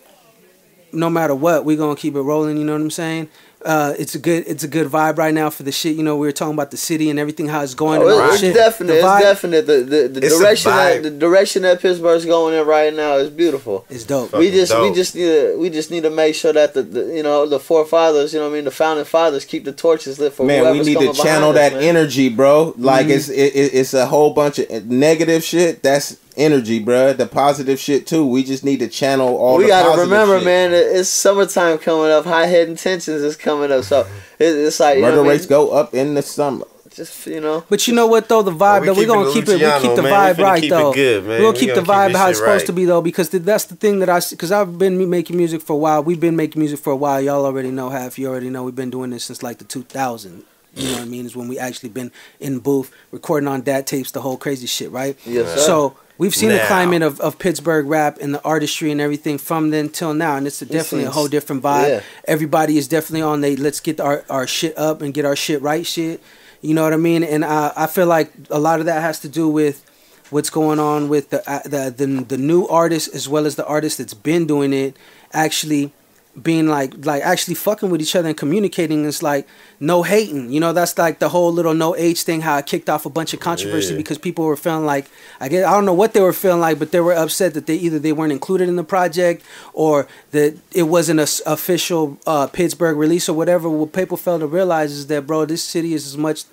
no matter what, we gonna keep it rolling. You know what I'm saying? Uh, it's a good, it's a good vibe right now for the shit. You know, we were talking about the city and everything, how it's going. Oh, it's, shit. Definite, it's definite. The the, the it's direction that the direction that Pittsburgh's going in right now is beautiful. It's dope. Fucking we just dope. we just need to, we just need to make sure that the, the you know the forefathers you know what I mean the founding fathers keep the torches lit for. Man, we need to channel that us, energy, bro. Like mm-hmm. it's it, it's a whole bunch of negative shit. That's energy, bro. The positive shit too. We just need to channel all. We the gotta positive remember, shit. man. It's summertime coming up. High head intentions is coming up. So it's like murder you know rates I mean? go up in the summer. Just you know. But you know what though, the vibe. Well, we though, we're gonna keep it. We keep the man. vibe we right keep though. Good, we're gonna keep we gonna the vibe how it's supposed right. to be though, because th that's the thing that I. Because I've been making music for a while. We've been making music for a while. Y'all already know. Half you already know. We've been doing this since like the two thousands. You know what I mean? Is when we actually been in booth recording on dat tapes, the whole crazy shit, right? Yes. Sir. So. We've seen now. the climate of, of Pittsburgh rap and the artistry and everything from then till now, and it's a, definitely it's, a whole different vibe. Yeah. Everybody is definitely on the let's get our, our shit up and get our shit right shit. You know what I mean? And I, I feel like a lot of that has to do with what's going on with the, uh, the, the, the new artists as well as the artist that's been doing it actually being like like actually fucking with each other and communicating. It's like no hating, you know. That's like the whole little no age thing, how it kicked off a bunch of controversy, yeah, because people were feeling like, I guess I don't know what they were feeling like, but they were upset that they either they weren't included in the project or that it wasn't an official uh, Pittsburgh release or whatever. What people fail to realize is that, bro, this city is as much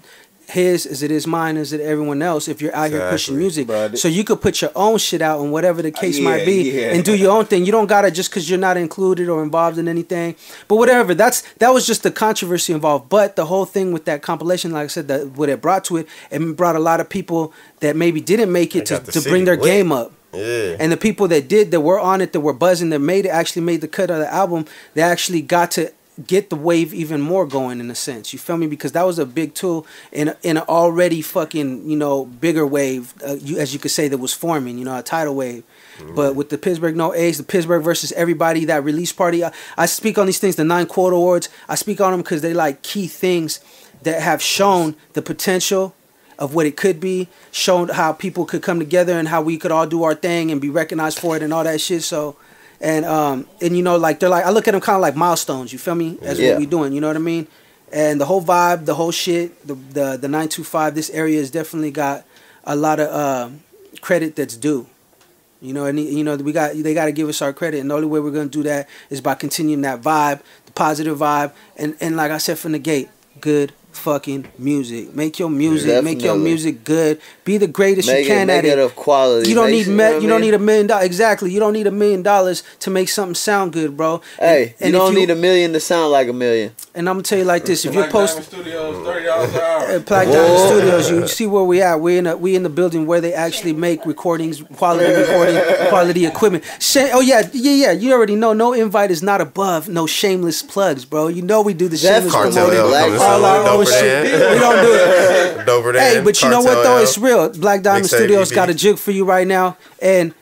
his as it is mine, as it everyone else, if you're out exactly. here pushing music. But so you could put your own shit out and whatever the case uh, yeah, might be, yeah. and do your own thing. You don't gotta, just because you're not included or involved in anything. But whatever, that's that was just the controversy involved. But the whole thing with that compilation, like I said, that what it brought to it, it brought a lot of people that maybe didn't make it to, to bring their win. game up. Yeah. And the people that did, that were on it, that were buzzing, that made it, actually made the cut of the album, they actually got to get the wave even more going, in a sense, you feel me? Because that was a big tool in, in an already fucking, you know, bigger wave, uh, you, as you could say, that was forming, you know, a tidal wave. Mm-hmm. But with the Pittsburgh No Age, the Pittsburgh versus Everybody, that release party, I, I speak on these things, the nine quote awards, I speak on them because they like key things that have shown the potential of what it could be, shown how people could come together and how we could all do our thing and be recognized for it and all that shit. So... And, um, and you know, like, they're like, I look at them kind of like milestones, you feel me? That's yeah. what we doing, you know what I mean? And the whole vibe, the whole shit, the the, the nine two five, this area has definitely got a lot of uh, credit that's due. You know, and you know, we got, they got to give us our credit. And the only way we're going to do that is by continuing that vibe, the positive vibe. And, and like I said from the gate, good fucking music. Make your music. Definitely. Make your music good. Be the greatest make you can it, make at it. it of quality. You don't need you, know you don't mean? need a million dollars. Exactly. You don't need a million dollars to make something sound good, bro. Hey, and, you and don't you, need a million to sound like a million. And I'm gonna tell you like this: if Black you post Diamond Studios, thirty dollars an hour. At Black Diamond Studios, you see where we at. We in a, we in the building where they actually make recordings, quality recording, quality equipment. Shame, oh yeah, yeah, yeah. You already know. No Invite is not above no shameless plugs, bro. You know we do the shameless promoting. All our own. Shit. We don't do it. Dover hey, but you Cartel know what though? L. It's real. Black Diamond Mixed Studios got a jig for you right now, and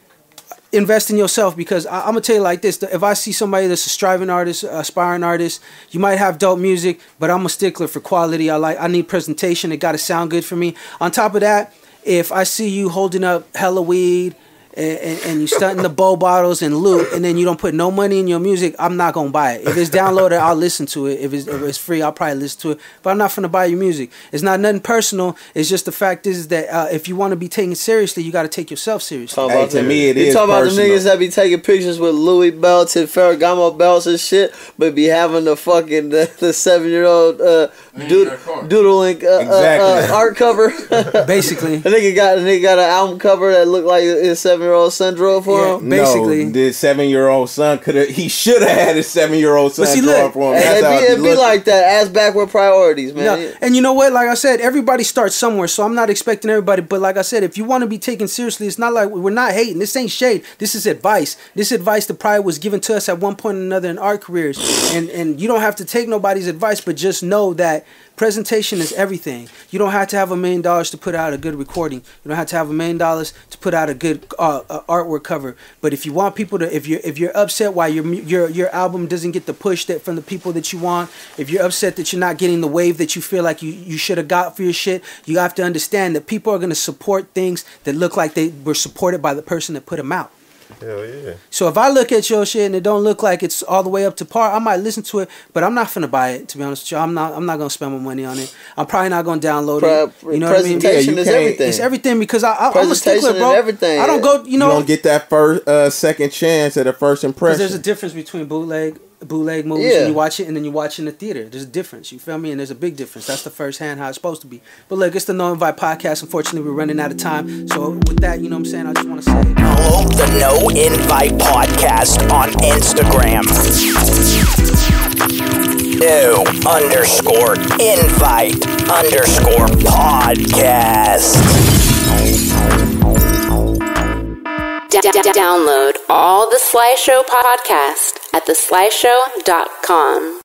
invest in yourself, because I, I'm gonna tell you like this: if I see somebody that's a striving artist, aspiring artist, you might have dope music, but I'm a stickler for quality. I like, I need presentation. It got to sound good for me. On top of that, if I see you holding up hella weed and, and, and you stunting the bow bottles and loot, and then you don't put no money in your music, I'm not going to buy it. If it's downloaded, I'll listen to it. If it's, if it's free, I'll probably listen to it. But I'm not going to buy your music. It's not nothing personal. It's just the fact is that uh, if you want to be taken seriously, you got to take yourself seriously. Talk about hey, to me, it you is talk about personal. The niggas that be taking pictures with Louis belts and Ferragamo belts and shit, but be having the fucking the, the seven-year-old uh, dood doodling uh, exactly. uh, uh, art cover. Basically. The nigga got, the nigga got an album cover that looked like it's seven year old son drove for yeah, him. Basically, no, the seven year old son could have. He should have had his seven year old son see, draw look, for him. That's it'd be, it'd be like that. Ass backward priorities, man. No, yeah. And you know what? Like I said, everybody starts somewhere. So I'm not expecting everybody. But like I said, if you want to be taken seriously, it's not like we're not hating. This ain't shade. This is advice. This advice, the pride was given to us at one point or another in our careers. And and you don't have to take nobody's advice, but just know that presentation is everything. You don't have to have a million dollars to put out a good recording. You don't have to have a million dollars to put out a good uh, uh, artwork cover. But if you want people to, if you're if you're upset why your your your album doesn't get the push that from the people that you want, if you're upset that you're not getting the wave that you feel like you you should have got for your shit, you have to understand that people are going to support things that look like they were supported by the person that put them out. Hell yeah. So if I look at your shit and it don't look like it's all the way up to par, I might listen to it, but I'm not finna buy it, to be honest with you. I'm not I'm not gonna spend my money on it. I'm probably not gonna download Pro, it. You know what I mean? Presentation yeah, is everything. It's everything, because I, I I'm a stickler, bro. Everything. I don't go you know You don't get that first uh, second chance at a first impression. There's a difference between bootleg bootleg movies yeah. and you watch it and then you watch it in the theater. There's a difference, you feel me? And there's a big difference. That's the first hand how it's supposed to be. But look, it's the No Invite Podcast. Unfortunately, we're running out of time. So with that, you know what I'm saying? I just want to say follow the No Invite Podcast on Instagram. No underscore invite underscore podcast. D- d- download all the Sly Show podcast at the sly show dot com.